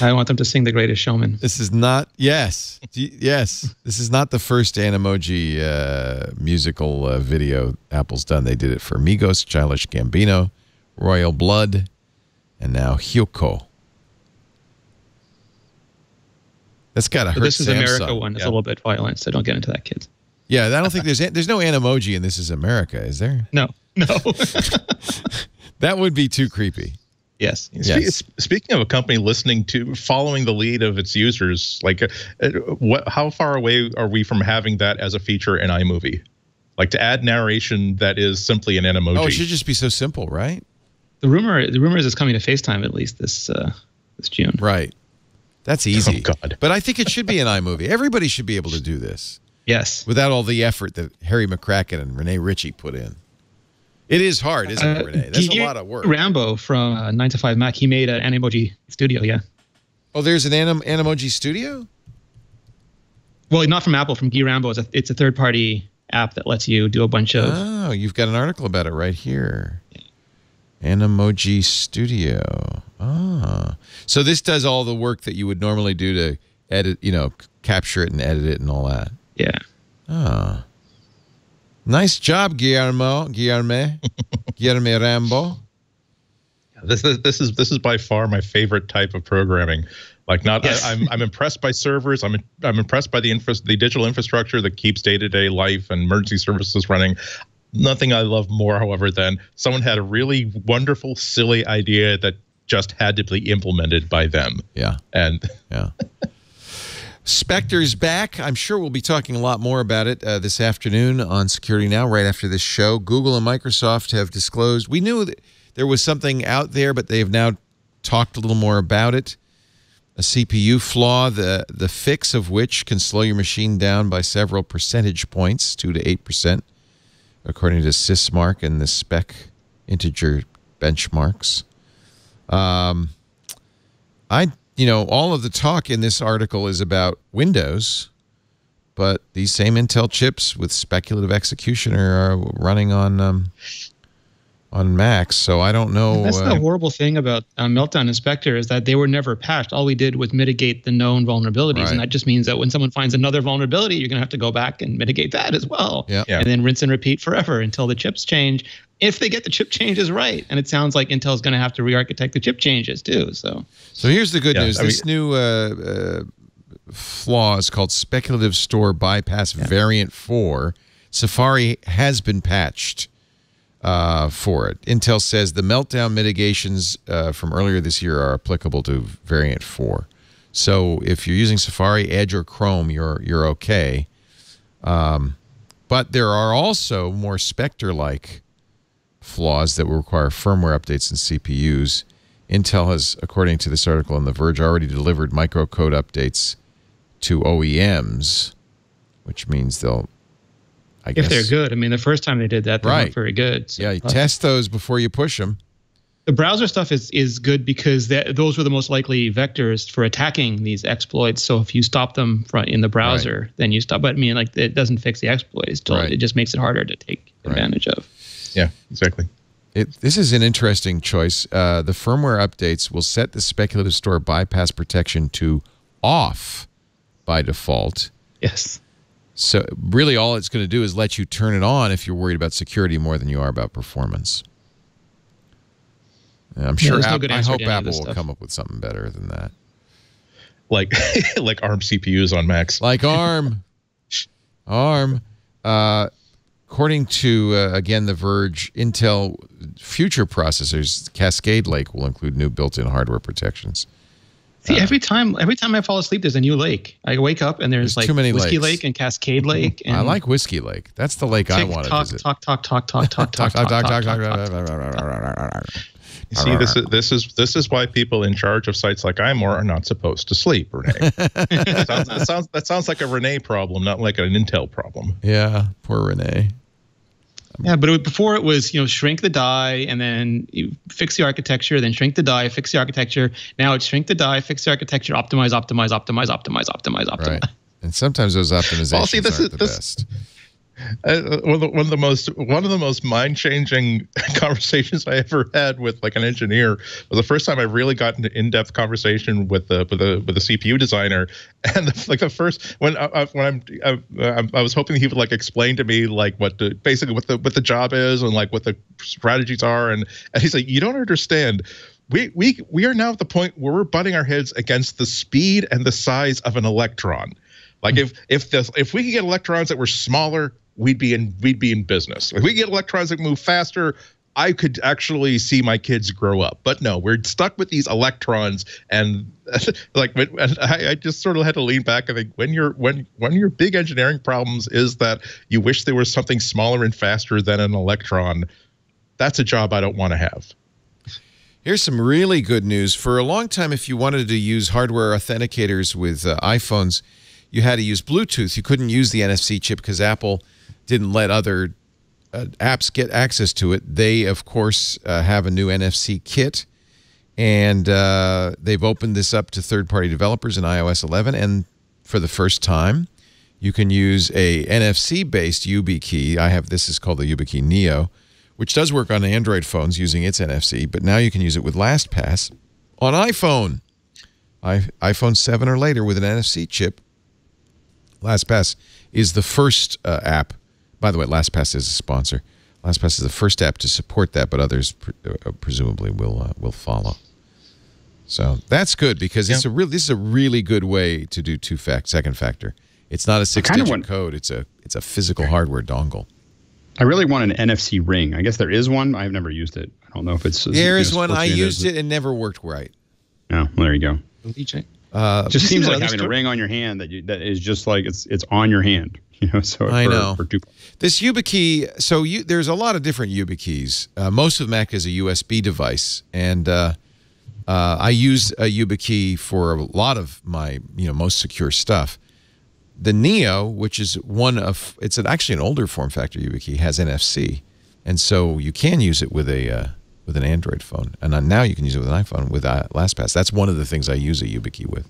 I want them to sing The Greatest Showman. This is not, yes. This is not the first Animoji musical video Apple's done. They did it for Migos, Childish Gambino, Royal Blood, and now Hyukoh. That's got to hurt. This is Samsung. America one. It's a little bit violent, so don't get into that, kids. Yeah, I don't think there's no Animoji in This Is America, is there? No, no. That would be too creepy. Yes. Speaking of a company following the lead of its users, like, how far away are we from having that as a feature in iMovie? Like, to add narration that is simply an Animoji. Oh, it should just be so simple, right? The rumor is it's coming to FaceTime at least this June. Right. That's easy. Oh, God. But I think it should be an iMovie. Everybody should be able to do this. Yes. Without all the effort that Harry McCracken and Renee Ritchie put in. It is hard, isn't it, Renee? That's a lot of work. Rambo from 9 to 5 Mac, he made an Animoji Studio, yeah. Oh, there's an Animoji Studio? Well, not from Apple, from Guy Rambo. It's a third-party app that lets you do a bunch of... Oh, you've got an article about it right here. Yeah. Animoji Studio. Ah. So this does all the work that you would normally do to edit, you know, capture it and edit it and all that. Yeah. Oh. Nice job, Guillermo Rambo. This is by far my favorite type of programming. Like, not yes. I'm impressed by servers. I'm impressed by the digital infrastructure that keeps day-to-day life and emergency services running. Nothing I love more, however, than someone had a really wonderful, silly idea that just had to be implemented by them. Yeah. And yeah. Spectre's back. I'm sure we'll be talking a lot more about it this afternoon on Security Now, right after this show. Google and Microsoft have disclosed. We knew that there was something out there, but they have now talked a little more about it. a CPU flaw, the fix of which can slow your machine down by several percentage points, 2 to 8%, according to Sysmark and the spec integer benchmarks. You know, all of the talk in this article is about Windows, but these same Intel chips with speculative execution are running on Macs, so I don't know. And that's the horrible thing about Meltdown Inspector, is that they were never patched. All we did was mitigate the known vulnerabilities, right. And that just means that when someone finds another vulnerability, you're going to have to go back and mitigate that as well, and then rinse and repeat forever until the chips change, if they get the chip changes right. And it sounds like Intel's going to have to re-architect the chip changes too. So here's the good news. This new flaw is called Speculative Store Bypass Variant 4. Safari has been patched for it. Intel says the meltdown mitigations from earlier this year are applicable to variant 4. So if you're using Safari, Edge, or Chrome, you're okay. But there are also more Spectre-like flaws that will require firmware updates and CPUs. Intel has, according to this article on The Verge, already delivered microcode updates to OEMs, which means they'll, I guess, if they're good. I mean, the first time they did that, they weren't very good. So. Yeah, you test those before you push them. The browser stuff is good because those were the most likely vectors for attacking these exploits. So if you stop them in the browser, then you stop. But I mean, like, it doesn't fix the exploit. It's still, it just makes it harder to take advantage of. Yeah, exactly. This is an interesting choice. The firmware updates will set the speculative store bypass protection to off by default. Yes. So really all it's going to do is let you turn it on if you're worried about security more than you are about performance. And I'm sure I hope Apple will come up with something better than that. Like like ARM CPUs on Macs. Like ARM. ARM. According to, again, The Verge, Intel future processors, Cascade Lake, will include new built-in hardware protections. See, every time I fall asleep, there's a new lake. I wake up and there's like Whiskey Lake and Cascade Lake. And I like Whiskey Lake. That's the lake I want to visit. Talk. You see, this is why people in charge of sites like iMore are not supposed to sleep, Renee. that sounds like a Renee problem, not like an Intel problem. Yeah, poor Renee. Yeah, but before it was, you know, shrink the die and then you fix the architecture, then shrink the die, fix the architecture. Now it's shrink the die, fix the architecture, optimize. Right. And sometimes those optimizations aren't the best. One of the most mind-changing conversations I ever had with like an engineer was the first time I really got into in-depth conversation with a CPU designer, and when I was hoping he would like explain to me like basically what the job is and like what the strategies are, and he's like, you don't understand. We are now at the point where we're butting our heads against the speed and the size of an electron. Like if we could get electrons that were smaller, we'd be in business. If we get electrons that move faster, I could actually see my kids grow up. But no, we're stuck with these electrons, and like, and I just sort of had to lean back and think, when your big engineering problems is that you wish there was something smaller and faster than an electron, that's a job I don't want to have. Here's some really good news. For a long time, if you wanted to use hardware authenticators with iPhones, you had to use Bluetooth. You couldn't use the NFC chip because Apple didn't let other apps get access to it. They, of course, have a new NFC kit, and they've opened this up to third-party developers in iOS 11, and for the first time, you can use a NFC-based YubiKey. This is called the YubiKey Neo, which does work on Android phones using its NFC, but now you can use it with LastPass on iPhone. iPhone 7 or later with an NFC chip. LastPass is the first app. By the way, LastPass is a sponsor. LastPass is the first app to support that, but others presumably will follow. So that's good because this is a really good way to do second factor. It's not a 6-digit code. It's a physical hardware dongle. I really want an NFC ring. I guess there is one. I've never used it. I don't know if it's there is one. I used it and never worked right. Oh, well, there you go. It just seems like having a ring on your hand that is just like it's on your hand, you know. So I know this YubiKey. So there's a lot of different YubiKeys. Most of Mac is a USB device, and I use a YubiKey for a lot of my, most secure stuff. The Neo, which is one of, it's actually an older form factor YubiKey, has NFC, and so you can use it with a with an Android phone, and now you can use it with an iPhone with LastPass. That's one of the things I use a YubiKey with.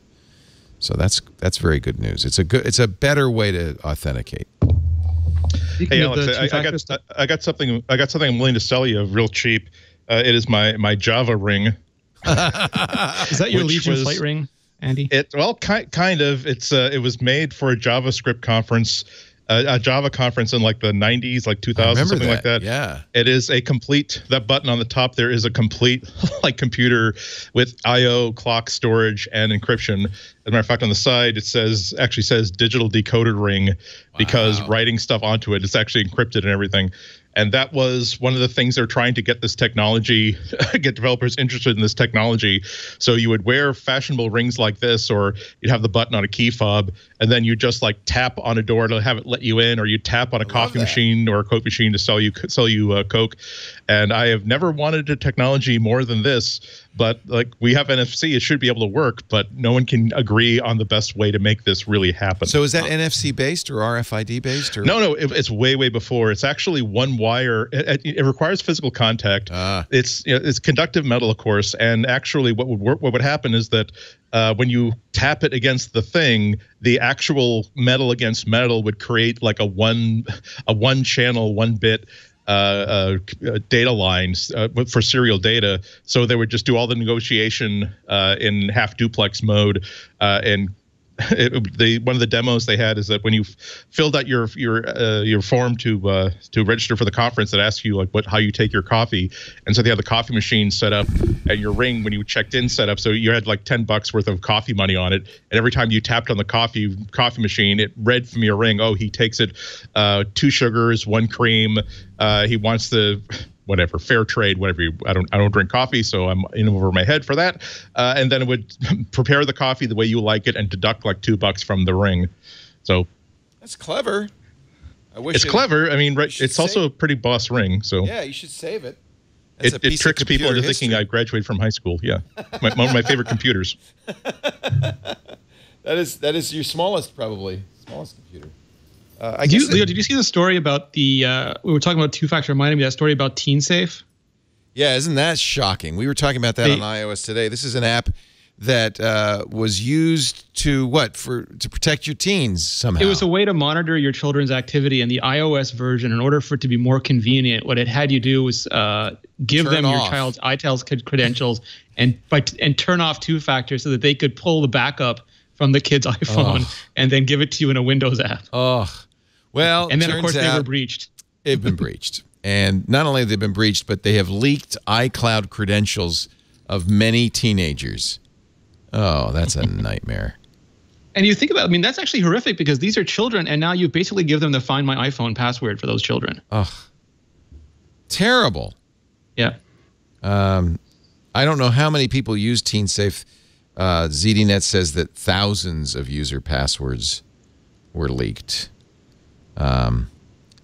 So that's very good news. It's a good, it's a better way to authenticate. Hey Alex, I got something I'm willing to sell you real cheap. It is my Java ring. Is that your Legion flight ring, Andy? Well, kind of. It's it was made for a JavaScript conference, a Java conference in like the 90s, like 2000, something like that. Yeah. It is a complete, that button on the top there is a complete like computer with I/O, clock, storage, and encryption. As a matter of fact, on the side it says, actually says digital decoded ring. Wow. Because writing stuff onto it, it's actually encrypted and everything. And that was one of the things they're trying to get this technology, get developers interested in this technology. So you would wear fashionable rings like this, or you'd have the button on a key fob, and then you just like tap on a door to have it let you in, or you tap on a coffee machine or a Coke machine to sell you Coke. And I have never wanted a technology more than this. But like, we have NFC, it should be able to work, but no one can agree on the best way to make this really happen. So is that NFC based or RFID based? Or? No, it's way before. It's actually one wire. It requires physical contact. It's conductive metal, of course. And actually, what would work, what would happen is that when you tap it against the thing, the actual metal against metal would create like a one channel, one bit. Data lines for serial data, so they would just do all the negotiation in half duplex mode. And one of the demos they had is that when you filled out your form to register for the conference, it asks you like how you take your coffee, and so they had the coffee machine set up and your ring when you checked in set up, so you had like $10 worth of coffee money on it, and every time you tapped on the coffee machine, it read from your ring, oh, he takes it 2 sugars, 1 cream. He wants the whatever, fair trade, whatever. I don't drink coffee, so I'm in over my head for that. And then it would prepare the coffee the way you like it and deduct like $2 from the ring. So that's clever. I wish it's clever. I mean, right, it's also a pretty boss ring. So yeah, you should save it. It tricks people into thinking I graduated from high school. Yeah, one of my favorite computers. That is your smallest computer. Leo, did you see the story about the, we were talking about two-factor reminding me that story about TeenSafe? Yeah, isn't that shocking? We were talking about that on iOS today. This is an app that was used to, to protect your teens somehow. It was a way to monitor your children's activity in the iOS version. In order for it to be more convenient, what it had you do was give them your child's iTales credentials and turn off two-factor so that they could pull the backup from the kid's iPhone and then give it to you in a Windows app. Oh. Well, and then, of course, they were breached. They've been breached. And not only have they been breached, but they have leaked iCloud credentials of many teenagers. Oh, that's a nightmare. And you think about it, I mean, that's actually horrific because these are children, and now you basically give them the Find My iPhone password for those children. Oh, terrible. Yeah. I don't know how many people use TeenSafe. ZDNet says that thousands of user passwords were leaked.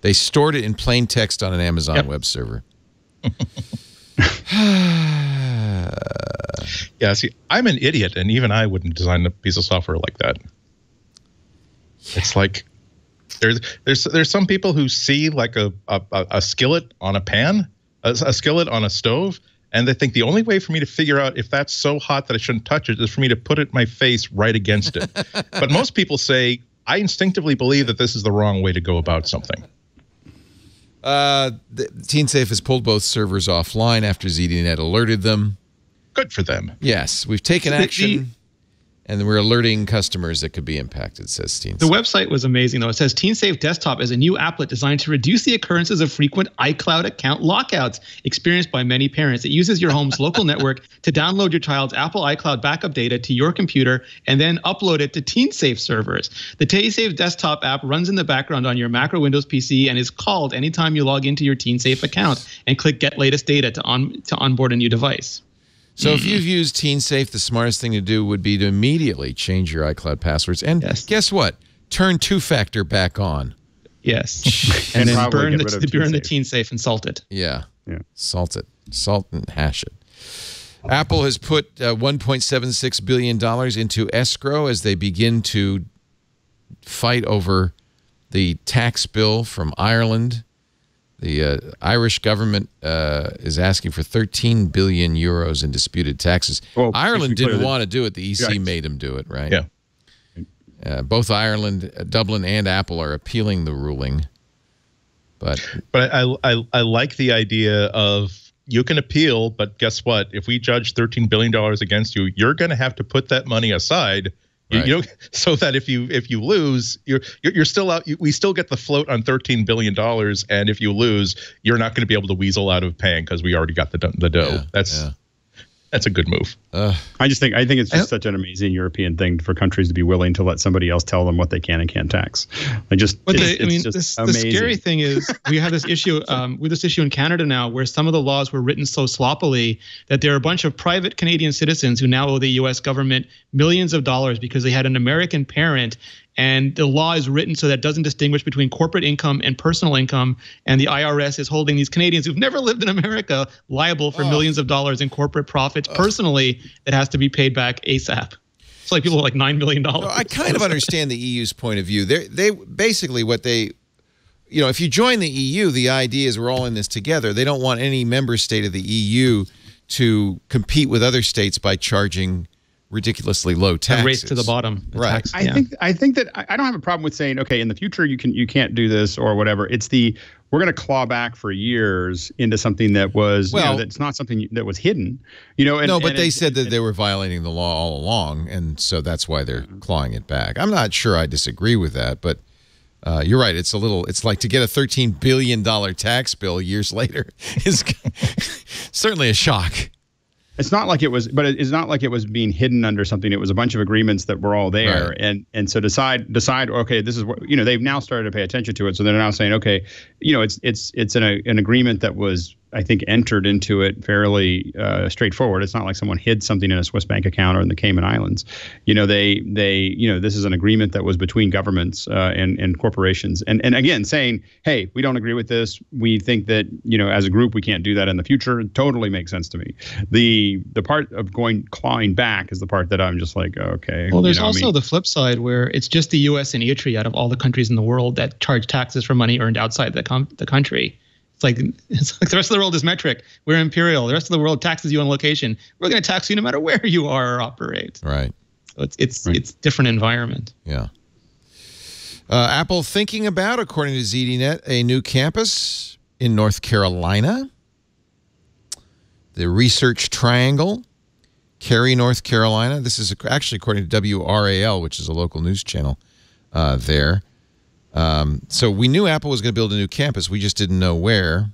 They stored it in plain text on an Amazon web server. Yeah, see, I'm an idiot, and even I wouldn't design a piece of software like that. It's like there's some people who see like a skillet on a pan, a skillet on a stove, and they think the only way for me to figure out if that's so hot that I shouldn't touch it is for me to put it my face right against it. But most people say, I instinctively believe that this is the wrong way to go about something. TeenSafe has pulled both servers offline after ZDNet alerted them. Good for them. Yes, we've taken action, and we're alerting customers that could be impacted, says TeenSafe. The website was amazing, though. It says, TeenSafe Desktop is a new applet designed to reduce the occurrences of frequent iCloud account lockouts experienced by many parents. It uses your home's local network to download your child's Apple iCloud backup data to your computer and then upload it to TeenSafe servers. The TeenSafe Desktop app runs in the background on your Mac or Windows PC and is called anytime you log into your TeenSafe account and click Get Latest Data to onboard a new device. So if you've used TeenSafe, the smartest thing to do would be to immediately change your iCloud passwords. And guess what? Turn two-factor back on. Yes. And then burn the TeenSafe and salt it. Yeah. Salt it. Salt and hash it. Apple has put $1.76 billion into escrow as they begin to fight over the tax bill from Ireland. The Irish government is asking for 13 billion euros in disputed taxes. Well, Ireland didn't want to do it. The EC made them do it, right? Yeah. Both Ireland, Dublin, and Apple are appealing the ruling. But I like the idea of you can appeal, but guess what? If we judge $13 billion against you, you're going to have to put that money aside. Right. You know, so that if you lose, you're still out. We still get the float on $13 billion, and if you lose, you're not going to be able to weasel out of paying because we already got the dough. Yeah, that's a good move. I think it's just such an amazing European thing for countries to be willing to let somebody else tell them what they can and can't tax. Like the scary thing is we have this issue with this issue in Canada now, where some of the laws were written so sloppily that there are a bunch of private Canadian citizens who now owe the U.S. government millions of dollars because they had an American parent. And the law is written so that it doesn't distinguish between corporate income and personal income. And the IRS is holding these Canadians who've never lived in America liable for millions of dollars in corporate profits personally that has to be paid back ASAP. It's like people with like $9 million. I kind of understand the EU's point of view. They basically what they, you know, if you join the EU, the idea is we're all in this together. They don't want any member state of the EU to compete with other states by charging ridiculously low taxes. A race to the bottom. Right. I think that I don't have a problem with saying, okay, in the future you can't do this or whatever. It's the we're going to claw back for years into something that was that's not something that was hidden. You know, but they said that they were violating the law all along, and so that's why they're clawing it back. I'm not sure I disagree with that, but you're right. It's a little. It's like to get a $13 billion tax bill years later is certainly a shock. It's not like it was, but it's not like it was being hidden under something. It was a bunch of agreements that were all there, right. and so decide. Okay, this is what they've now started to pay attention to it. So they're now saying, okay, it's an agreement that was, I think, entered into it fairly straightforward. It's not like someone hid something in a Swiss bank account or in the Cayman Islands. They this is an agreement that was between governments and corporations. And again, saying, hey, we don't agree with this. We think that, as a group, we can't do that in the future. It totally makes sense to me. The part of clawing back is the part that I'm just like, okay. Well, there's also the flip side where it's just the U.S. and Italy out of all the countries in the world that charge taxes for money earned outside the country. It's like the rest of the world is metric. We're imperial. The rest of the world taxes you on location. We're going to tax you no matter where you are or operate. Right. So it's different environment. Yeah. Apple thinking about, according to ZDNet, a new campus in North Carolina. The Research Triangle, Cary, North Carolina. This is actually according to WRAL, which is a local news channel there. So we knew Apple was going to build a new campus. We just didn't know where.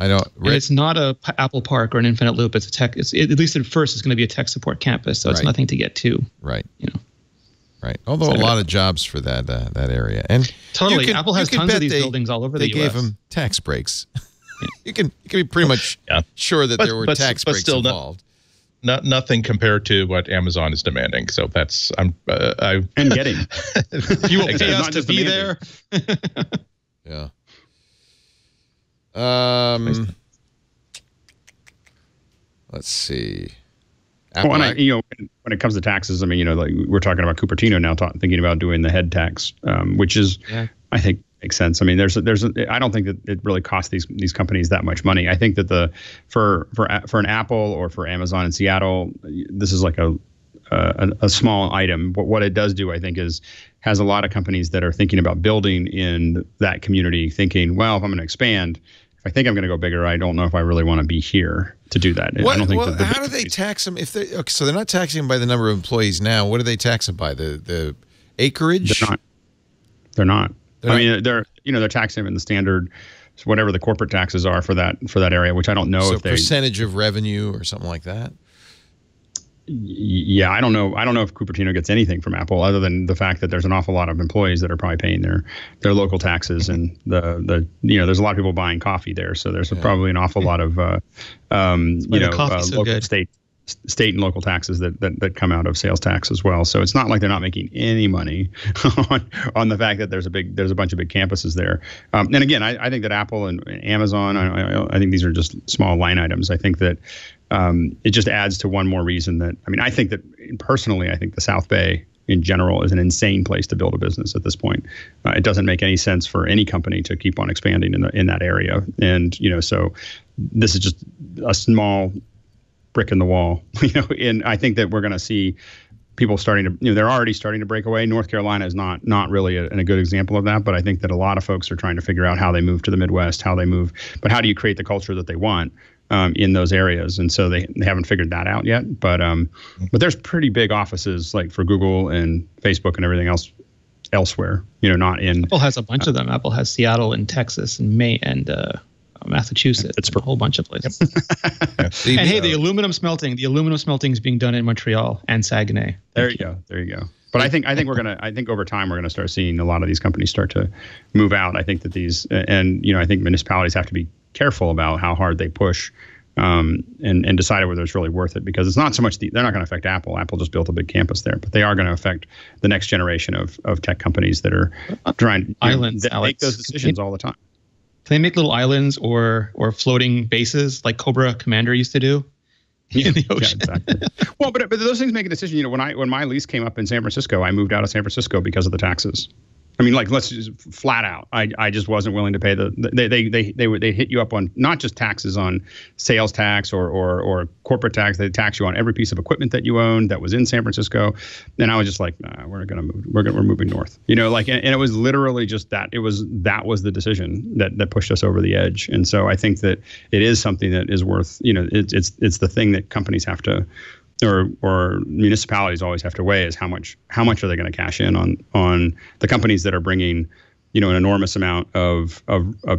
And it's not a Apple Park or an infinite loop. It's a tech. At least at first, it's going to be a tech support campus. So it's nothing to get to. Right. Right. Although a lot of jobs for that area. And totally, Apple has tons of these buildings all over the U.S. They gave them tax breaks. you can be pretty much sure that there were tax breaks involved. Nothing compared to what Amazon is demanding. So that's I'm getting. You will pay us to be there. Yeah. Let's see. Apple, when it comes to taxes, like we're talking about Cupertino now, thinking about doing the head tax, which is, I think, makes sense. I don't think that it really costs these companies that much money. I think that for an Apple or for Amazon in Seattle, this is like a small item. But what it does do, I think, is has a lot of companies that are thinking about building in that community, thinking, well, if I'm going to expand, if I think I'm going to go bigger, I don't know if I really want to be here to do that. What, I don't think. Well, how do they tax them? If they so they're not taxing them by the number of employees now. What do they tax them by? The acreage? They're not. They're taxing them in the standard, whatever the corporate taxes are for that area, which I don't know if they percentage of revenue or something like that. Yeah, I don't know. I don't know if Cupertino gets anything from Apple other than the fact that there's an awful lot of employees that are probably paying their local taxes, and the there's a lot of people buying coffee there, so there's probably an awful lot of local state state and local taxes that come out of sales tax as well. So it's not like they're not making any money on the fact that there's a bunch of big campuses there. And again, I think that Apple and Amazon, I think these are just small line items. I think that it just adds to one more reason that, I mean, I think that personally, I think the South Bay in general is an insane place to build a business at this point. It doesn't make any sense for any company to keep on expanding in that area. And, you know, so this is just a small brick in the wall, you know, and I think that we're going to see people starting to, you know, they're already starting to break away. North Carolina is not really a good example of that, but I think that a lot of folks are trying to figure out how they move to the Midwest, but how do you create the culture that they want in those areas? And so they haven't figured that out yet, but there's pretty big offices like for Google and Facebook and everything else elsewhere, you know, not in. Apple has a bunch of them. Apple has Seattle and Texas and Maine and, Massachusetts. It's a whole bunch of places. Yep. And hey, the aluminum smelting is being done in Montreal and Saguenay. There you go. But I think I think over time we're gonna start seeing a lot of these companies start to move out. I think that I think municipalities have to be careful about how hard they push, and decide whether it's really worth it, because it's not so much they're not going to affect Apple. Apple just built a big campus there, but they are going to affect the next generation of tech companies that are trying to make those decisions all the time. Can they make little islands or floating bases like Cobra Commander used to do in the ocean? Yeah, exactly. Well, but those things make a decision. You know, when my lease came up in San Francisco, I moved out of San Francisco because of the taxes. I mean, like, let's just flat out. I just wasn't willing to pay they hit you up on not just taxes on sales tax or corporate tax. They tax you on every piece of equipment that you own that was in San Francisco. And I was just like, nah, we're moving north. You know, like, and it was literally just that. That was the decision that pushed us over the edge. And so I think that it is something that is worth, you know, it's the thing that companies have to, or municipalities always have to weigh, is how much are they going to cash in on the companies that are bringing, you know, an enormous amount of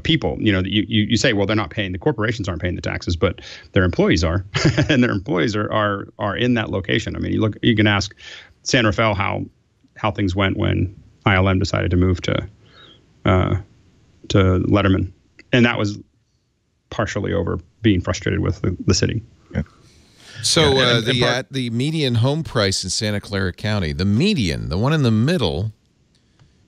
people. You know, you say, well, they're not paying, the corporations aren't paying the taxes, but their employees are, and their employees are in that location. I mean, you can ask San Rafael how things went when ILM decided to move to Letterman, and that was partially over being frustrated with the city. Yeah. So the median home price in Santa Clara County, the median, the one in the middle,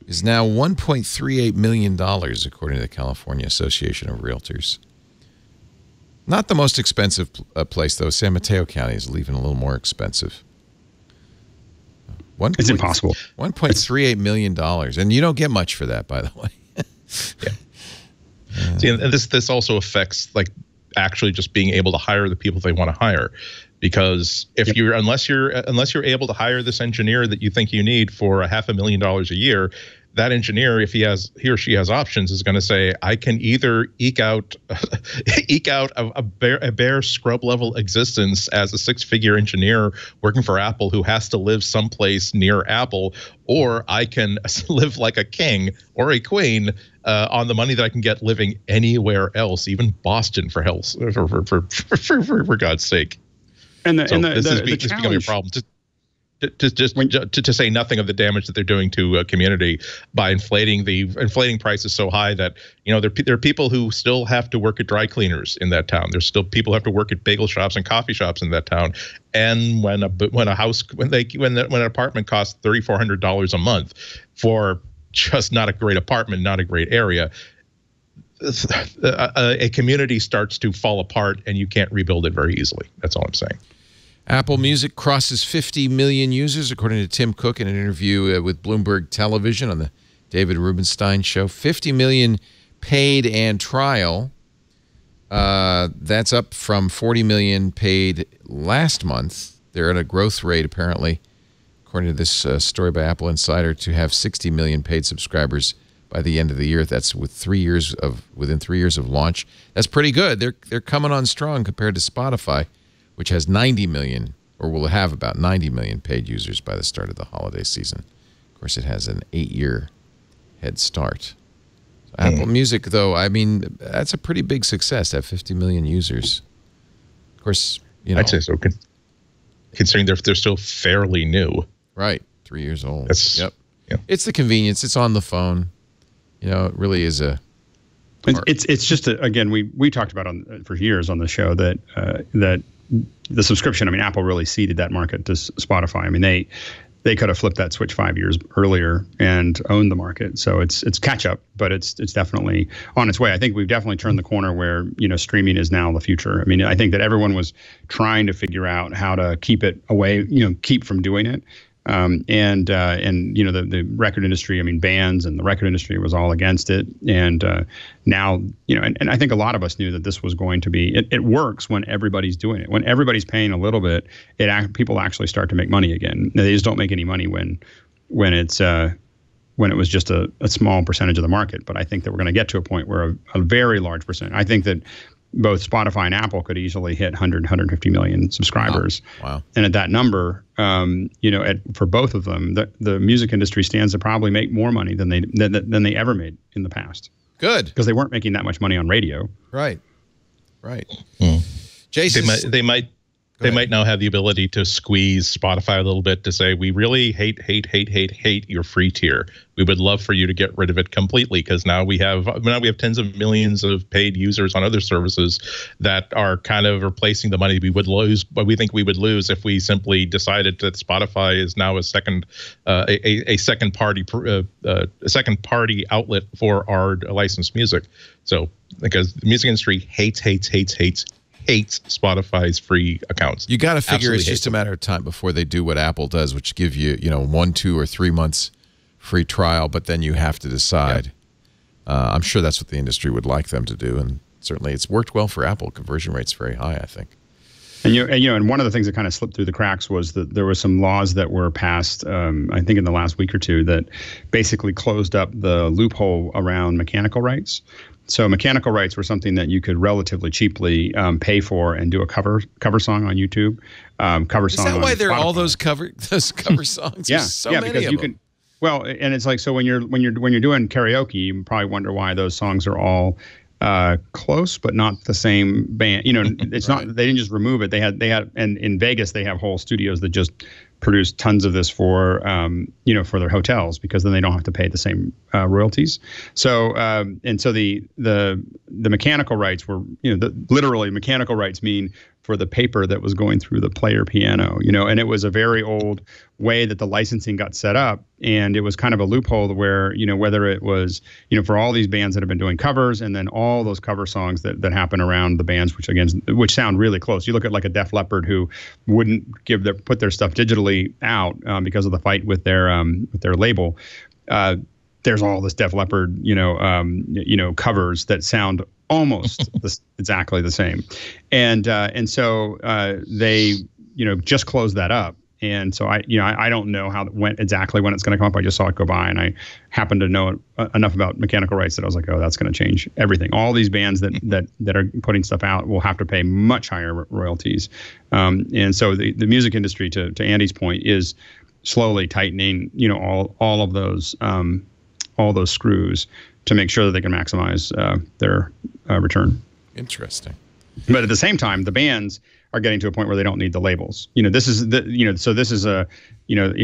is now $1.38 million, according to the California Association of Realtors. Not the most expensive place, though. San Mateo County is even a little more expensive. It's impossible. $1.38 million. And you don't get much for that, by the way. Yeah. See, and this also affects, like, actually just being able to hire the people they want to hire, because if yep. unless you're able to hire this engineer that you think you need for $500,000 a year, that engineer, if he or she has options, is going to say, I can either eke out a bare scrub level existence as a 6-figure engineer working for Apple who has to live someplace near Apple, or I can live like a king or a queen on the money that I can get living anywhere else, even Boston, for God's sake. And this is becoming a problem. To say nothing of the damage that they're doing to a community by inflating prices so high that, you know, there are people who still have to work at dry cleaners in that town. There's still people who have to work at bagel shops and coffee shops in that town. And when an apartment costs $3,400 a month for just not a great apartment, not a great area, a community starts to fall apart and you can't rebuild it very easily. That's all I'm saying. Apple Music crosses 50 million users, according to Tim Cook in an interview with Bloomberg Television on the David Rubenstein show. 50 million paid and trial. That's up from 40 million paid last month. They're at a growth rate, apparently, according to this story by Apple Insider, to have 60 million paid subscribers by the end of the year. That's within 3 years of launch. That's pretty good. They're coming on strong compared to Spotify, which has 90 million, or will have about 90 million paid users by the start of the holiday season. Of course, it has an 8-year head start. So Apple Music, though, I mean, that's a pretty big success, to have 50 million users. Of course, you know, I'd say so, considering they're still fairly new. Right, 3 years old. That's, yep. Yeah. It's the convenience. It's on the phone. You know, it really is a... It's just, again, we talked about for years on the show that the subscription, I mean, Apple really ceded that market to Spotify. I mean, they could have flipped that switch 5 years earlier and owned the market. So it's catch up, but it's definitely on its way. I think we've definitely turned the corner where, you know, streaming is now the future. I mean, I think that everyone was trying to figure out how to keep it away, you know, keep from doing it. And you know, the record industry, I mean, bands and the record industry was all against it. And now, you know, and I think a lot of us knew that this was going to be, it works when everybody's doing it. When everybody's paying a little bit, people actually start to make money again. They just don't make any money when it was just a small percentage of the market. But I think that we're going to get to a point where a very large percent, I think that both Spotify and Apple could easily hit 100, 150 million subscribers. Wow. And at that number, you know, for both of them, the music industry stands to probably make more money than they ever made in the past. Good. Because they weren't making that much money on radio. Right. Right. Mm. Jason, they might now have the ability to squeeze Spotify a little bit to say, we really hate your free tier. We would love for you to get rid of it completely, because now we have tens of millions of paid users on other services that are kind of replacing the money we think we would lose if we simply decided that Spotify is now a second party outlet for our licensed music. So because the music industry hates Spotify's free accounts. You got to figure Absolutely it's just a matter of time before they do what Apple does, which give you, you know, 1, 2, or 3 months free trial, but then you have to decide. Yeah. I'm sure that's what the industry would like them to do, and certainly it's worked well for Apple. Conversion rate's very high, I think. And one of the things that kind of slipped through the cracks was that there were some laws that were passed, I think in the last week or two, that basically closed up the loophole around mechanical rights. So mechanical rights were something that you could relatively cheaply pay for and do a cover song on YouTube. Is that why there are all those cover songs? Yeah, There's so many of them. Well, and it's like, so when you're doing karaoke, you probably wonder why those songs are all close but not the same band. You know, it's right. Not they didn't just remove it. They had, and in Vegas they have whole studios that just produce tons of this for you know, for their hotels, because then they don't have to pay the same royalties. So and so the mechanical rights were, you know, literally mechanical rights mean for the paper that was going through the player piano, you know, and it was a very old way that the licensing got set up. And it was kind of a loophole where, you know, whether it was, you know, for all these bands that have been doing covers, and then all those cover songs that happen around the bands, which sound really close. You look at like a Def Leppard, who wouldn't put their stuff digitally out because of the fight with their label. There's all this Def Leppard, you know, covers that sound almost exactly the same, and so they, you know, just closed that up. And so I don't know when it's going to come up. I just saw it go by, and I happened to know enough about mechanical rights that I was like, oh, that's going to change everything. All these bands that are putting stuff out will have to pay much higher royalties, and so the music industry, to Andy's point, is slowly tightening, you know, all of those screws to make sure that they can maximize their return. Interesting. But at the same time, the bands are getting to a point where they don't need the labels. You know, if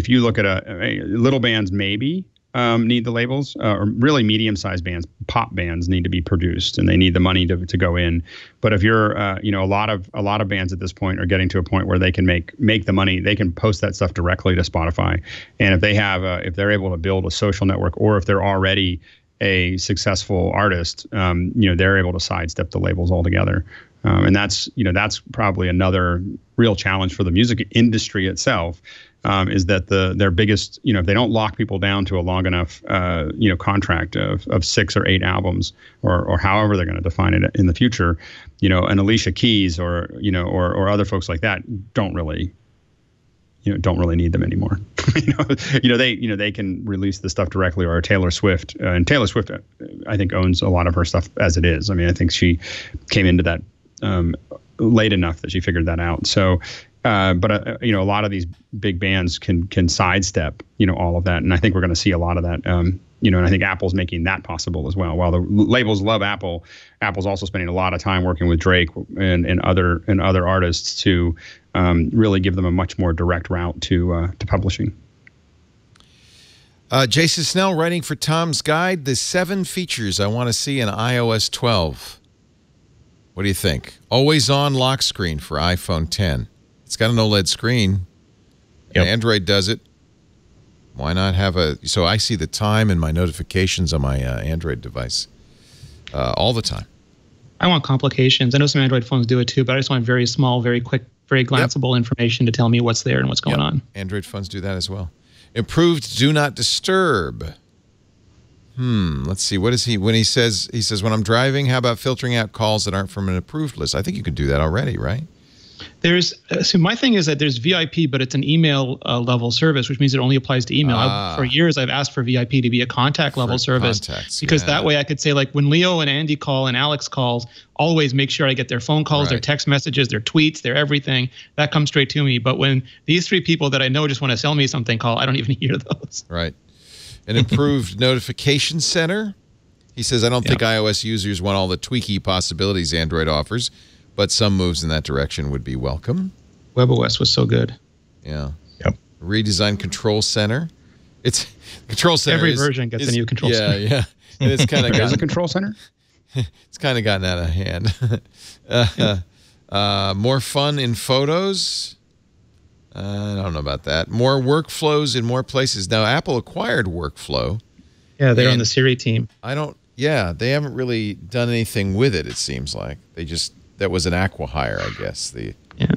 you look at little bands, maybe need the labels, or really medium-sized bands, pop bands need to be produced, and they need the money to go in. But if you're, you know, a lot of bands at this point are getting to a point where they can make the money. They can post that stuff directly to Spotify, and if they have, if they're able to build a social network, or if they're already a successful artist, you know, they're able to sidestep the labels altogether. And that's, you know, that's probably another real challenge for the music industry itself, is that their biggest, you know, if they don't lock people down to a long enough, you know, contract of 6 or 8 albums, or however they're going to define it in the future, you know, an Alicia Keys or, you know, or other folks like that don't really need them anymore. They can release the stuff directly, or Taylor Swift. And Taylor Swift, I think, owns a lot of her stuff as it is. I mean, I think she came into that late enough that she figured that out. So, but you know, a lot of these big bands can sidestep, you know, all of that. And I think we're going to see a lot of that. You know, and I think Apple's making that possible as well. While the labels love Apple, Apple's also spending a lot of time working with Drake and other artists to really give them a much more direct route to publishing. Jason Snell writing for Tom's Guide: the 7 features I want to see in iOS 12. What do you think? Always on lock screen for iPhone 10. It's got an OLED screen. Yep. Android does it. Why not have a... So I see the time in my notifications on my Android device all the time. I want complications. I know some Android phones do it too, but I just want very small, very quick, very glanceable information to tell me what's there and what's going on. Android phones do that as well. Improved Do Not Disturb. Let's see. What is he... When he says, when I'm driving, how about filtering out calls that aren't from an approved list? I think you can do that already, right? There's, so my thing is that there's VIP, but it's an email level service, which means it only applies to email. For years, I've asked for VIP to be a contact level service because that way I could say, like, when Leo and Andy call and Alex calls, always make sure I get their phone calls, their text messages, their tweets, their everything. That comes straight to me. But when these three people that I know just want to sell me something call, I don't even hear those. Right. An improved notification center. He says, I don't think iOS users want all the tweaky possibilities Android offers, but some moves in that direction would be welcome. WebOS was so good. Yeah. Yep. Redesigned Control Center. It's Control Center. Every version gets a new Control Center. Yeah, yeah. And it's kind of there's a Control Center. It's kind of gotten out of hand. More fun in photos. I don't know about that. More workflows in more places. Now Apple acquired Workflow. Yeah, they're on the Siri team. Yeah, they haven't really done anything with it. It seems like they just. That was an acqui-hire, I guess. The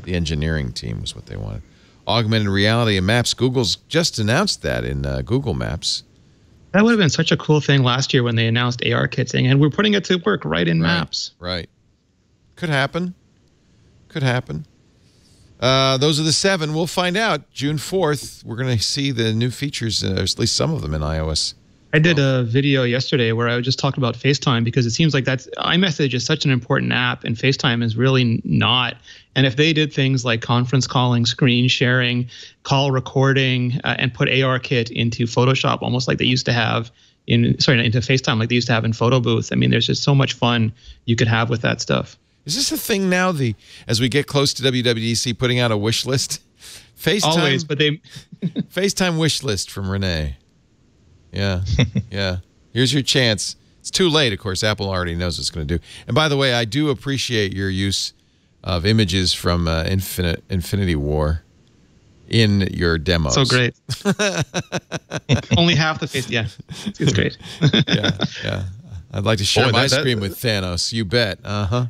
engineering team was what they wanted. Augmented reality and maps. Google's just announced that in Google Maps. That would have been such a cool thing last year when they announced ARKit saying, and we're putting it to work right in Maps. Right. Could happen. Could happen. Those are the 7. We'll find out. June 4th, we're going to see the new features, or at least some of them in iOS. I did a video yesterday where I just talked about FaceTime because it seems like that's iMessage is such an important app and FaceTime is really not. And if they did things like conference calling, screen sharing, call recording, and put ARKit into Photoshop, almost like they used to have in into FaceTime, like they used to have in Photo Booth. I mean, there's just so much fun you could have with that stuff. Is this a thing now? The as we get close to WWDC, putting out a wish list, FaceTime always, but they FaceTime wish list from Renee. Yeah, yeah. Here's your chance. It's too late, of course. Apple already knows what it's going to do. And by the way, I do appreciate your use of images from Infinity War in your demos. So great. Only half the face. Yeah, it's great. Yeah, yeah. I'd like to share my screen with Thanos. You bet. Uh-huh.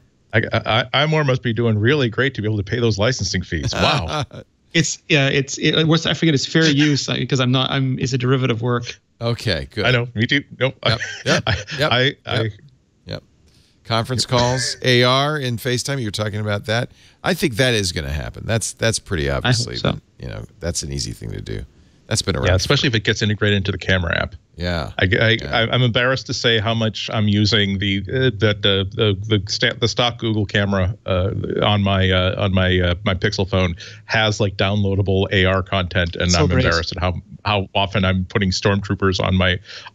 iMore must be doing really great to be able to pay those licensing fees. Wow. I forget. It's fair use because I'm not. It's a derivative work. Okay, good. I know. Me too. Nope. Yep. Conference calls, AR in FaceTime. You're talking about that. I think that is going to happen. That's pretty obviously. I hope so. But, you know, that's an easy thing to do. That's been around. Yeah, especially if it gets integrated into the camera app. Yeah. I'm embarrassed to say how much I'm using the stock Google camera on my Pixel phone has like downloadable AR content, and I'm embarrassed at how often I'm putting stormtroopers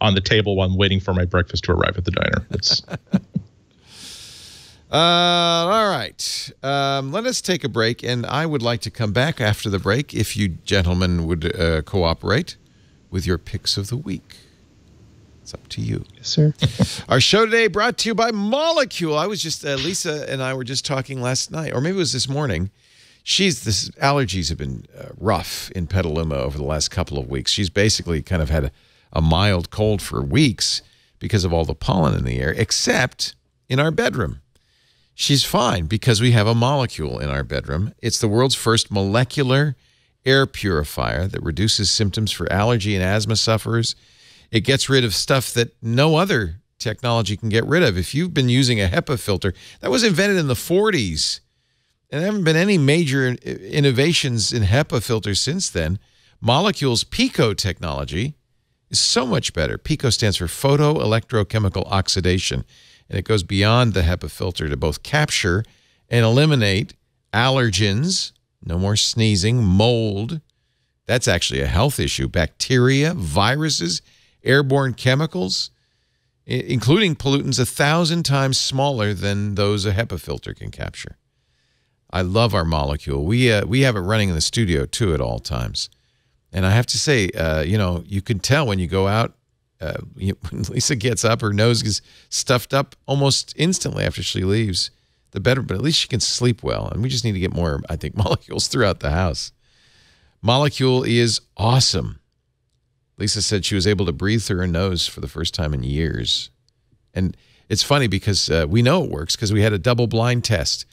on the table while I'm waiting for my breakfast to arrive at the diner. It's all right. Let us take a break, and I would like to come back after the break if you gentlemen would cooperate with your picks of the week. It's up to you. Yes, sir. Our show today brought to you by Molecule. I was just, Lisa and I were just talking last night, or maybe it was this morning. This allergies have been rough in Petaluma over the last couple of weeks. She's basically kind of had a mild cold for weeks because of all the pollen in the air, except in our bedroom. She's fine because we have a Molecule in our bedroom. It's the world's first molecular air purifier that reduces symptoms for allergy and asthma sufferers. It gets rid of stuff that no other technology can get rid of. If you've been using a HEPA filter, that was invented in the 40s, and there haven't been any major innovations in HEPA filters since then. Molecule's PICO technology is so much better. PICO stands for photoelectrochemical oxidation. And it goes beyond the HEPA filter to both capture and eliminate allergens. No more sneezing, mold. That's actually a health issue. Bacteria, viruses, airborne chemicals, including pollutants 1,000 times smaller than those a HEPA filter can capture. I love our Molecule. We have it running in the studio, too, at all times. And I have to say, you know, you can tell when you go out. When Lisa gets up, her nose is stuffed up almost instantly after she leaves. the better, but at least she can sleep well. And we just need to get more, I think, molecules throughout the house. Molecule is awesome. Lisa said she was able to breathe through her nose for the first time in years. And it's funny because we know it works because we had a double-blind test.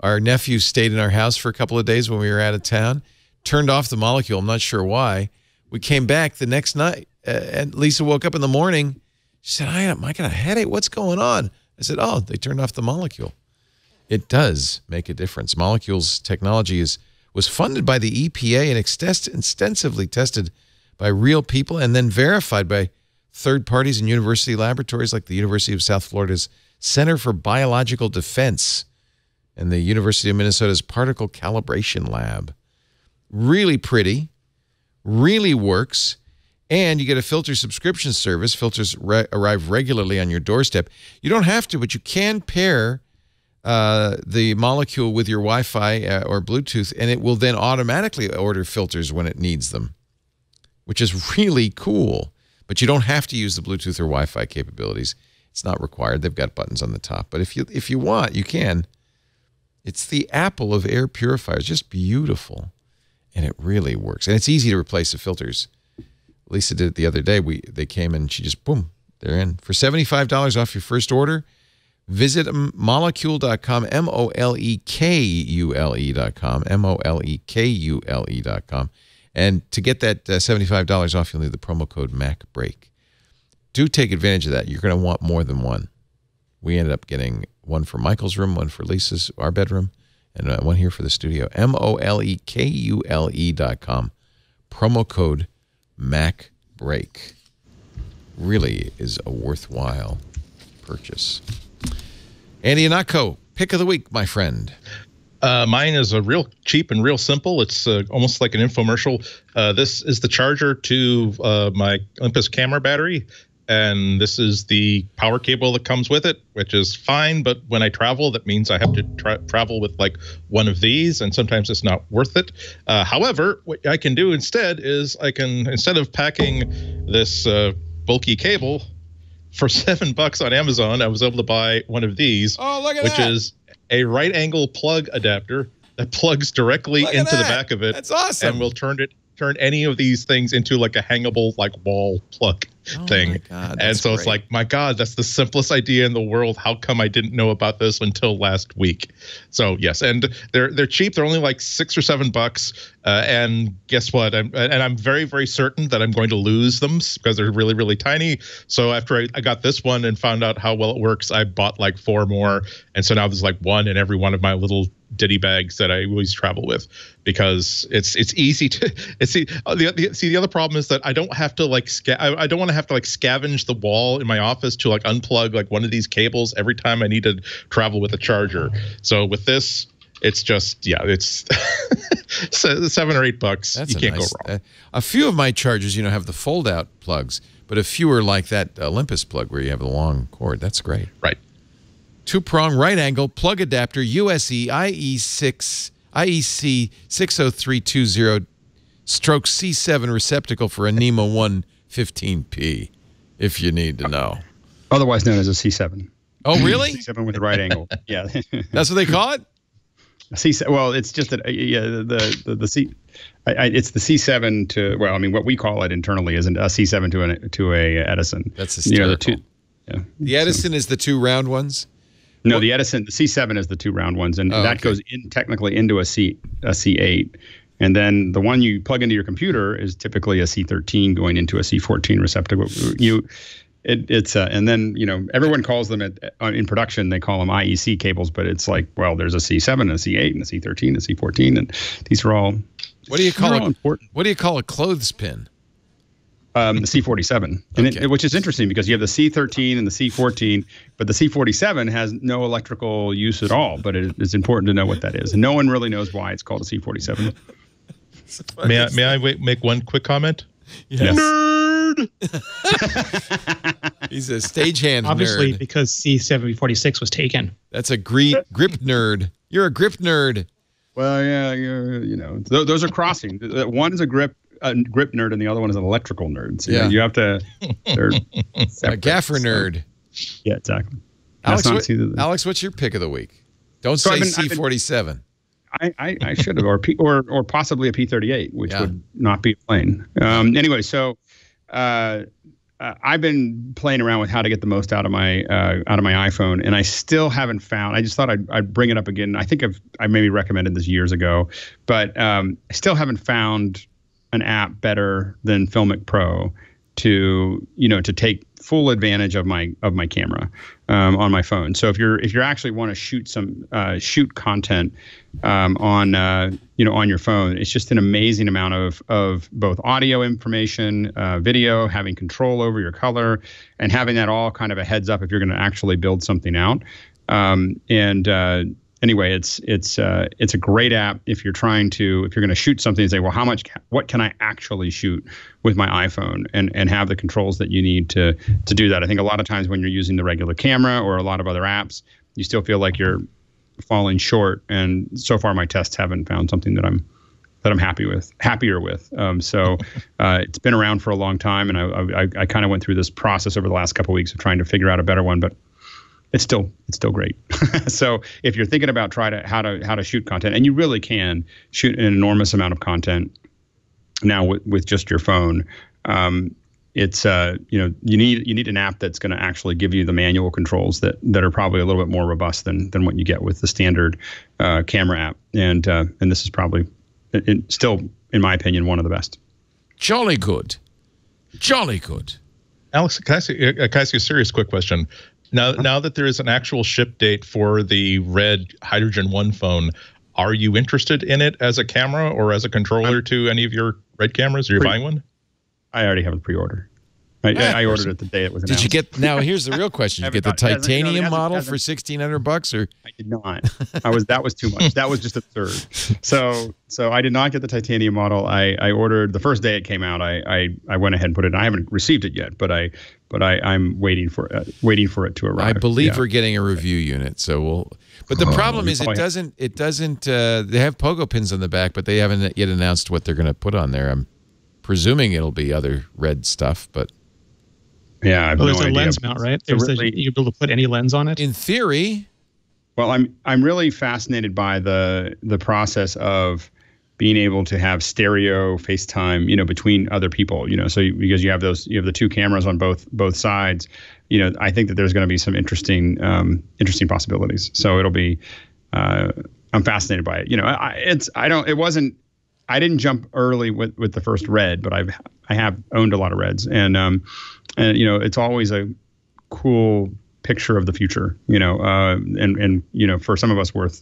Our nephew stayed in our house for a couple of days when we were out of town, turned off the molecule, I'm not sure why. We came back the next night, and Lisa woke up in the morning. She said, I got a headache. What's going on? I said, oh, they turned off the molecule. It does make a difference. Molecule's technology was funded by the EPA and extensively tested by real people and then verified by third parties and university laboratories like the University of South Florida's Center for Biological Defense and the University of Minnesota's Particle Calibration Lab. Really pretty, really works, and you get a filter subscription service. Filters arrive regularly on your doorstep. You don't have to, but you can pair the molecule with your Wi-Fi or Bluetooth, and it will then automatically order filters when it needs them, which is really cool. But you don't have to use the Bluetooth or Wi-Fi capabilities. It's not required. They've got buttons on the top. But if you want, you can. It's the Apple of air purifiers. Just beautiful. And it really works. And it's easy to replace the filters. Lisa did it the other day. They came and she just, boom, they're in. For $75 off your first order, visit molecule.com, M-O-L-E-K-U-L-E.com, M-O-L-E-K-U-L-E.com. And to get that $75 off, you'll need the promo code MACBREAK. Do take advantage of that. You're going to want more than one. We ended up getting one for Michael's room, one for Lisa's, our bedroom, and one here for the studio. molekulE.com. Promo code MACBREAK. Really is a worthwhile purchase. Andy Ihnatko, pick of the week, my friend. Mine is a real cheap and real simple. It's almost like an infomercial. This is the charger to my Olympus camera battery. And this is the power cable that comes with it, which is fine. But when I travel, that means I have to travel with like one of these. And sometimes it's not worth it. However, what I can do instead is I can, instead of packing this bulky cable for $7 on Amazon, I was able to buy one of these, which is a right angle plug adapter that plugs directly into the back of it. That's awesome. And will turn any of these things into like a hangable like wall plug thing. My God, and so great. It's like, my God, that's the simplest idea in the world. How come I didn't know about this until last week? So yes, and they're cheap. They're only like $6 or $7. And guess what? I'm very, very certain that I'm going to lose them because they're really, really tiny. So after I got this one and found out how well it works, I bought like 4 more. And so now there's like one in every one of my little ditty bags that I always travel with, because it's easy to see. The other problem is that I don't have to like I don't want to have to like scavenge the wall in my office to like unplug like one of these cables every time I need to travel with a charger. So with this, it's just, yeah, it's $7 or $8. That's you can't go wrong. A few of my chargers, you know, have the fold out plugs, but a few are like that Olympus plug where you have a long cord. That's great. Right. Two-prong right-angle plug adapter, USE IEC 60320/C7 receptacle for a NEMA 115P, if you need to know. Otherwise known as a C7. Oh, really? C7 with a right angle, yeah. That's what they call it? C7, well, it's just that, yeah, the C... it's the C7 to, well, I mean, what we call it internally is a C7 to a Edison. That's hysterical. You know, the Edison is the 2 round ones? No, the Edison, the C7 is the 2 round ones, and that goes in technically into a C8. And then the one you plug into your computer is typically a C13 going into a C14 receptacle. And then, you know, everyone calls them in production, they call them IEC cables, but it's like, well, there's a C7 and a C8 and a C13 and a C14, and these are all important. What do you call a clothespin? The C47, and which is interesting because you have the C13 and the C14, but the C47 has no electrical use at all, but it's important to know what that is. No one really knows why it's called a C47. May I make one quick comment? Yes. Nerd! He's a stagehand nerd. Obviously, because C746 was taken. That's a grip nerd. You're a grip nerd. Well, yeah, you know, those are crossing. One is a grip nerd, and the other one is an electrical nerd. So you have to. A gaffer nerd. Yeah, exactly. Alex, what's your pick of the week? Don't so say C47. I should have, or possibly a P38, which would not be a plane. Anyway, so I've been playing around with how to get the most out of my iPhone, and I still haven't found. I just thought I'd bring it up again. I think I maybe recommended this years ago, but I still haven't found an app better than Filmic Pro to to take full advantage of my camera on my phone. So if you actually want to shoot some shoot content on your phone, it's just an amazing amount of both audio information, video, having control over your color, and having that all kind of a heads up if you're going to actually build something out. Anyway, it's a great app if you're going to shoot something and say, well, what can I actually shoot with my iPhone, and have the controls that you need to do that. I think a lot of times when you're using the regular camera or a lot of other apps, you still feel like you're falling short. And so far, my tests haven't found something that I'm happier with. It's been around for a long time, and I kind of went through this process over the last couple of weeks of trying to figure out a better one, but it's still great. So if you're thinking about how to shoot content, and you really can shoot an enormous amount of content now with just your phone, you need an app that's going to actually give you the manual controls that are probably a little bit more robust than what you get with the standard camera app, and this is probably still, in my opinion, one of the best. Jolly good, jolly good. Alex, can I ask you a serious quick question? Now that there is an actual ship date for the red Hydrogen One phone, are you interested in it as a camera or as a controller to any of your red cameras? Are you buying one? I already have a pre-order. I ordered it the day it was announced. Did you get? Now here's the real question: did you get the titanium model for $1,600 or? I did not. That was too much. That was just a third. So I did not get the titanium model. I ordered the first day it came out. I went ahead and put it in. I haven't received it yet, but I'm waiting for it to arrive. I believe we're getting a review unit, so we'll. But the problem is it doesn't. They have pogo pins on the back, but they haven't yet announced what they're going to put on there. I'm presuming it'll be other red stuff, but. Yeah, I have no idea. There's a lens mount, right? You'll be able to put any lens on it? In theory. Well, I'm really fascinated by the process of being able to have stereo FaceTime, between other people, so because you have the two cameras on both sides, I think that there's going to be some interesting possibilities. So it'll be, I'm fascinated by it. I didn't jump early with the first red, but I have owned a lot of reds, and it's always a cool picture of the future, and for some of us worth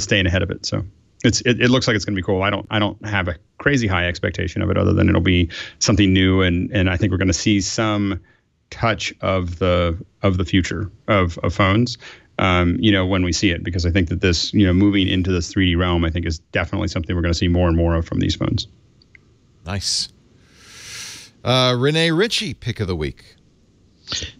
staying ahead of it. So it looks like it's going to be cool. I don't have a crazy high expectation of it, other than it'll be something new, and I think we're going to see some touch of the future of phones. When we see it, because I think that this, moving into this 3D realm, I think is definitely something we're going to see more and more of from these phones. Nice. Renee Ritchie, pick of the week.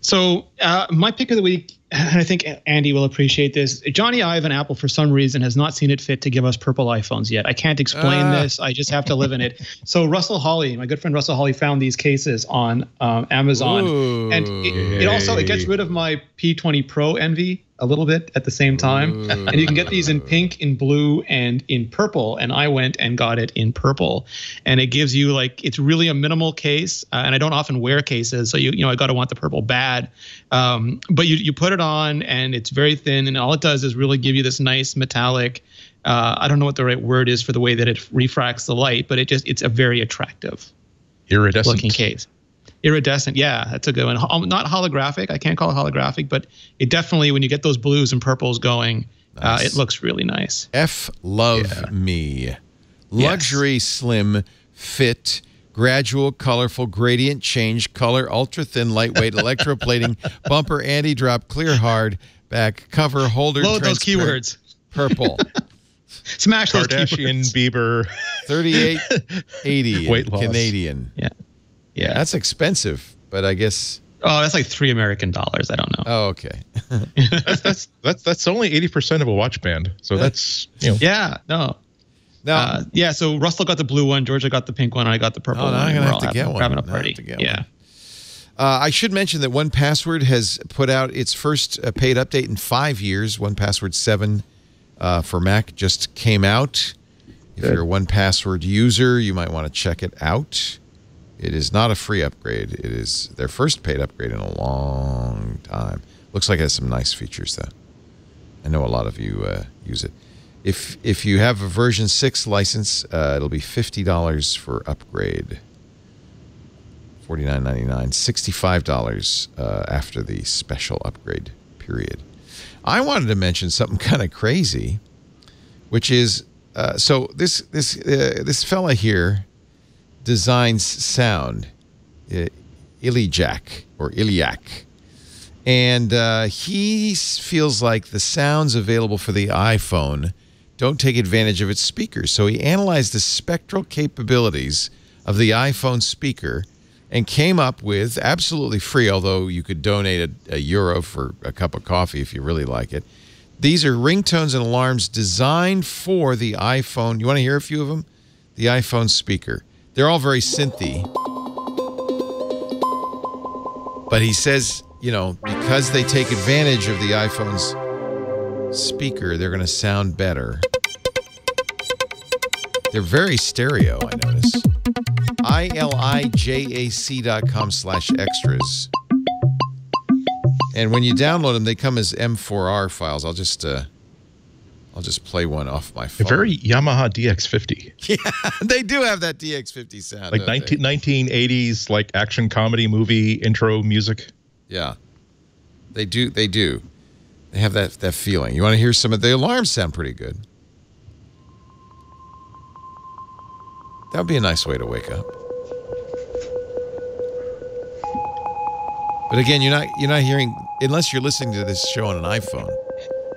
So my pick of the week, and I think Andy will appreciate this. Johnny Ive and Apple, for some reason, has not seen it fit to give us purple iPhones yet. I can't explain this. I just have to live in it. So Russell Hawley, my good friend Russell Hawley, found these cases on Amazon. Ooh, and it also gets rid of my P20 Pro envy a little bit at the same time. Ooh. And you can get these in pink, in blue, and in purple. And I went and got it in purple. And it gives you, it's really a minimal case. And I don't often wear cases, so I got to want the purple bad. But you put it on, and it's very thin, and all it does is really give you this nice metallic, I don't know what the right word is for the way that it refracts the light, but it's a very attractive iridescent looking case. Iridescent, yeah, that's a good one. Not holographic. I can't call it holographic, but it definitely, when you get those blues and purples going, nice. It looks really nice. Love me. Luxury, yes. Slim, fit, gradual, colorful, gradient, change, color, ultra-thin, lightweight, electroplating, bumper, anti-drop, clear, hard, back, cover, holder, load those keywords. Purple. Smash those keywords. Kardashian, Bieber. 3880. Weight loss. Canadian. Yeah. Yeah, that's expensive, but I guess. Oh, that's like $3 American. I don't know. Oh, okay. that's only 80% of a watch band, so that's. Yeah, no. No. Yeah, so Russell got the blue one, Georgia got the pink one, and I got the purple one. I'm gonna have to get one. Having a party. Yeah. I should mention that 1Password has put out its first paid update in 5 years. 1Password 7 for Mac just came out. If you're a 1Password user, you might want to check it out. It is not a free upgrade. It is their first paid upgrade in a long time. Looks like it has some nice features, though. I know a lot of you use it. If you have a version 6 license, it'll be $50 for upgrade. $49.99, $65 after the special upgrade period. I wanted to mention something kind of crazy, which is so this fella here designs sound, Iljak or Iljak, and he feels like the sounds available for the iPhone don't take advantage of its speakers. So he analyzed the spectral capabilities of the iPhone speaker and came up with, absolutely free, although you could donate €1 for a cup of coffee if you really like it. These are ringtones and alarms designed for the iPhone. You want to hear a few of them? The iPhone speaker. They're all very synthy. But he says, you know, because they take advantage of the iPhone's speaker, they're going to sound better. They're very stereo, I notice. ILIJAC.com/extras. And when you download them, they come as M4R files. I'll just play one off my phone. They're very Yamaha DX50. Yeah, they do have that DX50 sound. Like 1980s, like action comedy movie intro music. Yeah, they do. They do. They have that feeling. You want to hear some of the alarms? Sound pretty good. That would be a nice way to wake up. But again, you're not hearing, unless you're listening to this show on an iPhone,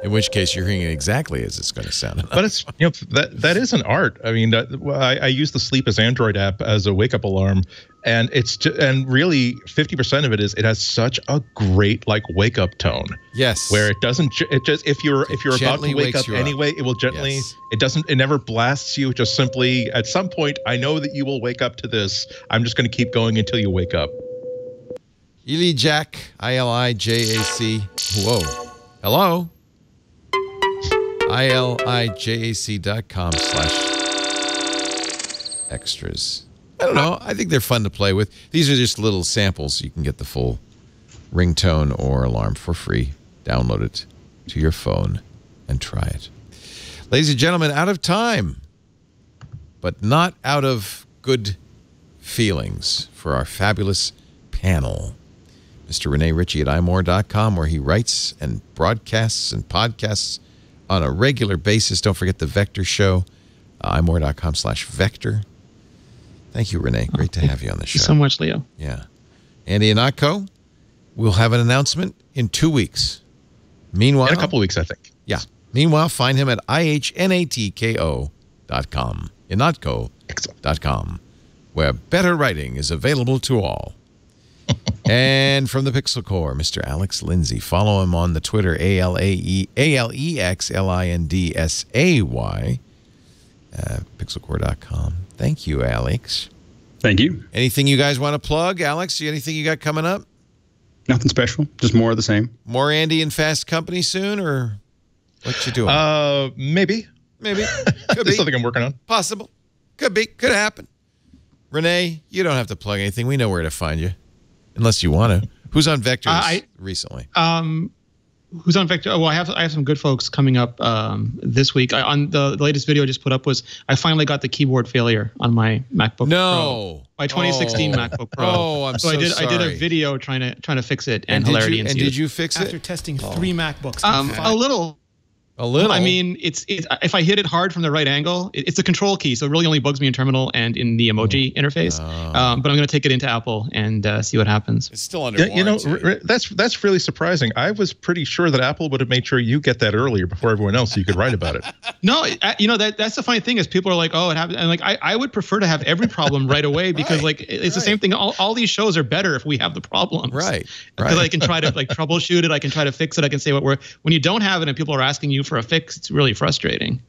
in which case you're hearing it exactly as it's going to sound. But it's, you know, that is an art. I mean, I use the Sleep as Android app as a wake up alarm, and really 50% of it is it has such a great like wake up tone. Yes. Where it doesn't, it just if you're about to wake up anyway, it will gently. Yes. It never blasts you. Just simply at some point, I know that you will wake up to this. I'm just going to keep going until you wake up. Iljak, ILIJAC. Whoa. Hello. ILIJAC.com/extras. I don't know. I think they're fun to play with. These are just little samples. You can get the full ringtone or alarm for free. Download it to your phone and try it. Ladies and gentlemen, out of time, but not out of good feelings for our fabulous panel. Mr. Renee Ritchie at iMore.com, where he writes and broadcasts and podcasts on a regular basis. Don't forget the Vector Show, imore.com/vector. Thank you, Renee. Great to have you on the show. Thank you so much, Leo. Yeah. Andy Ihnatko, we'll have an announcement in 2 weeks. Meanwhile, in a couple weeks, I think. Yeah. Meanwhile, find him at ihnatko.com, Ihnatko.com, where better writing is available to all. And from the Pixel Core, Mr. Alex Lindsay. Follow him on the Twitter, ALEXLINDSAY, pixelcore.com. Thank you, Alex. Thank you. Anything you guys want to plug, Alex? Anything you got coming up? Nothing special. Just more of the same. More Andy and Fast Company soon, or what you doing? Maybe. Maybe. Could be. Something I'm working on. Possible. Could be. Could happen. Renee, you don't have to plug anything. We know where to find you. Unless you want to. Who's on Vectors recently? Who's on Vector? Well, I have some good folks coming up this week. On the latest video I just put up was I finally got the keyboard failure on my MacBook Pro. My 2016 MacBok Pro. Oh, I'm so sorry. I did a video trying to fix it, and hilarity ensued. And did you fix it? After testing 3 MacBooks. A little. I mean, it's if I hit it hard from the right angle, it's a control key, so it really only bugs me in terminal and in the emoji interface. But I'm going to take it into Apple and see what happens. It's still under warranty. You know, that's really surprising. I was pretty sure that Apple would have made sure you get that earlier before everyone else, so you could write about it. No, you know, that's the funny thing is people are like, oh, it happened. And like I would prefer to have every problem right away because like it's the same thing. All these shows are better if we have the problems. Right. Because I can try to like troubleshoot it. I can try to fix it. I can say what we're. When you don't have it and people are asking you for a fix, it's really frustrating.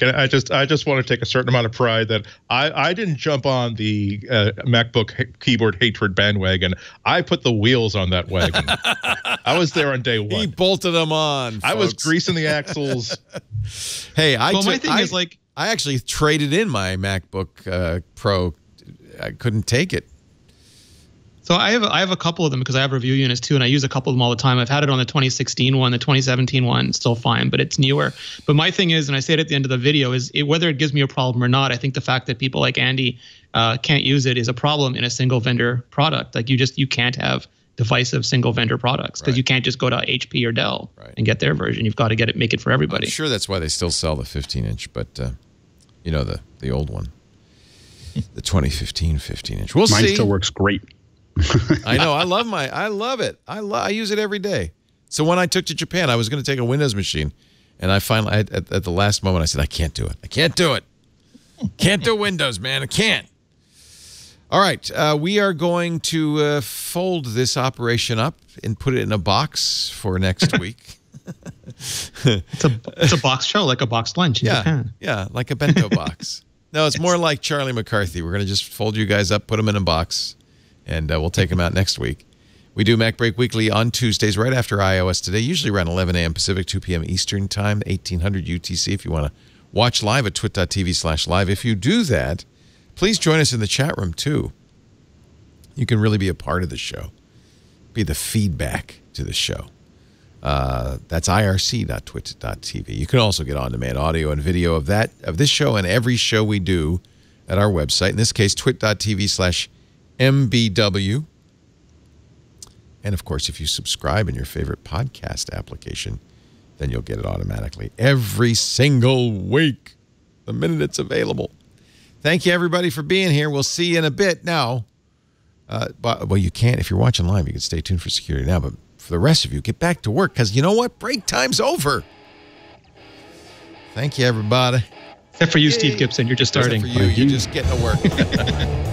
I just want to take a certain amount of pride that I didn't jump on the MacBook keyboard hatred bandwagon. I put the wheels on that wagon. I was there on day one. He bolted them on, folks. I was greasing the axles. Hey, my thing is, I actually traded in my MacBook Pro. I couldn't take it. So I have a couple of them because I have review units too, and I use a couple of them all the time. I've had it on the 2016 one, the 2017 one, still fine, but it's newer. But my thing is, and I say it at the end of the video, is whether it gives me a problem or not, I think the fact that people like Andy can't use it is a problem in a single vendor product. Like you can't have divisive single vendor products because you can't just go to HP or Dell and get their version. You've got to make it for everybody. I'm sure that's why they still sell the 15-inch, but you know, the old one, the 2015 15-inch. We'll see. Mine still works great. I know. I love it. I use it every day. So when I took to Japan, I was going to take a Windows machine, and I finally, at the last moment, I said, I can't do it. I can't do it. Can't do Windows, man. I can't. All right. We are going to fold this operation up and put it in a box for next week. It's a box show, like a boxed lunch in Japan. Yeah, like a bento box. No, it's more like Charlie McCarthy. We're going to just fold you guys up, put them in a box. And we'll take them out next week. We do Mac Break Weekly on Tuesdays right after iOS Today, usually around 11 a.m. Pacific, 2 p.m. Eastern Time, 1800 UTC. If you want to watch live at twit.tv/live. If you do that, please join us in the chat room, too. You can really be a part of the show, be the feedback to the show. That's irc.twit.tv. You can also get on-demand audio and video of this show and every show we do at our website. In this case, twit.tv/MBW. And of course, if you subscribe in your favorite podcast application, then you'll get it automatically every single week, the minute it's available. Thank you, everybody, for being here. We'll see you in a bit now. Well, you can't. If you're watching live, you can stay tuned for security now. But for the rest of you, get back to work, because you know what? Break time's over. Thank you, everybody. Except for you, Steve Gibson. You're just starting. Except for you. You're just getting to work.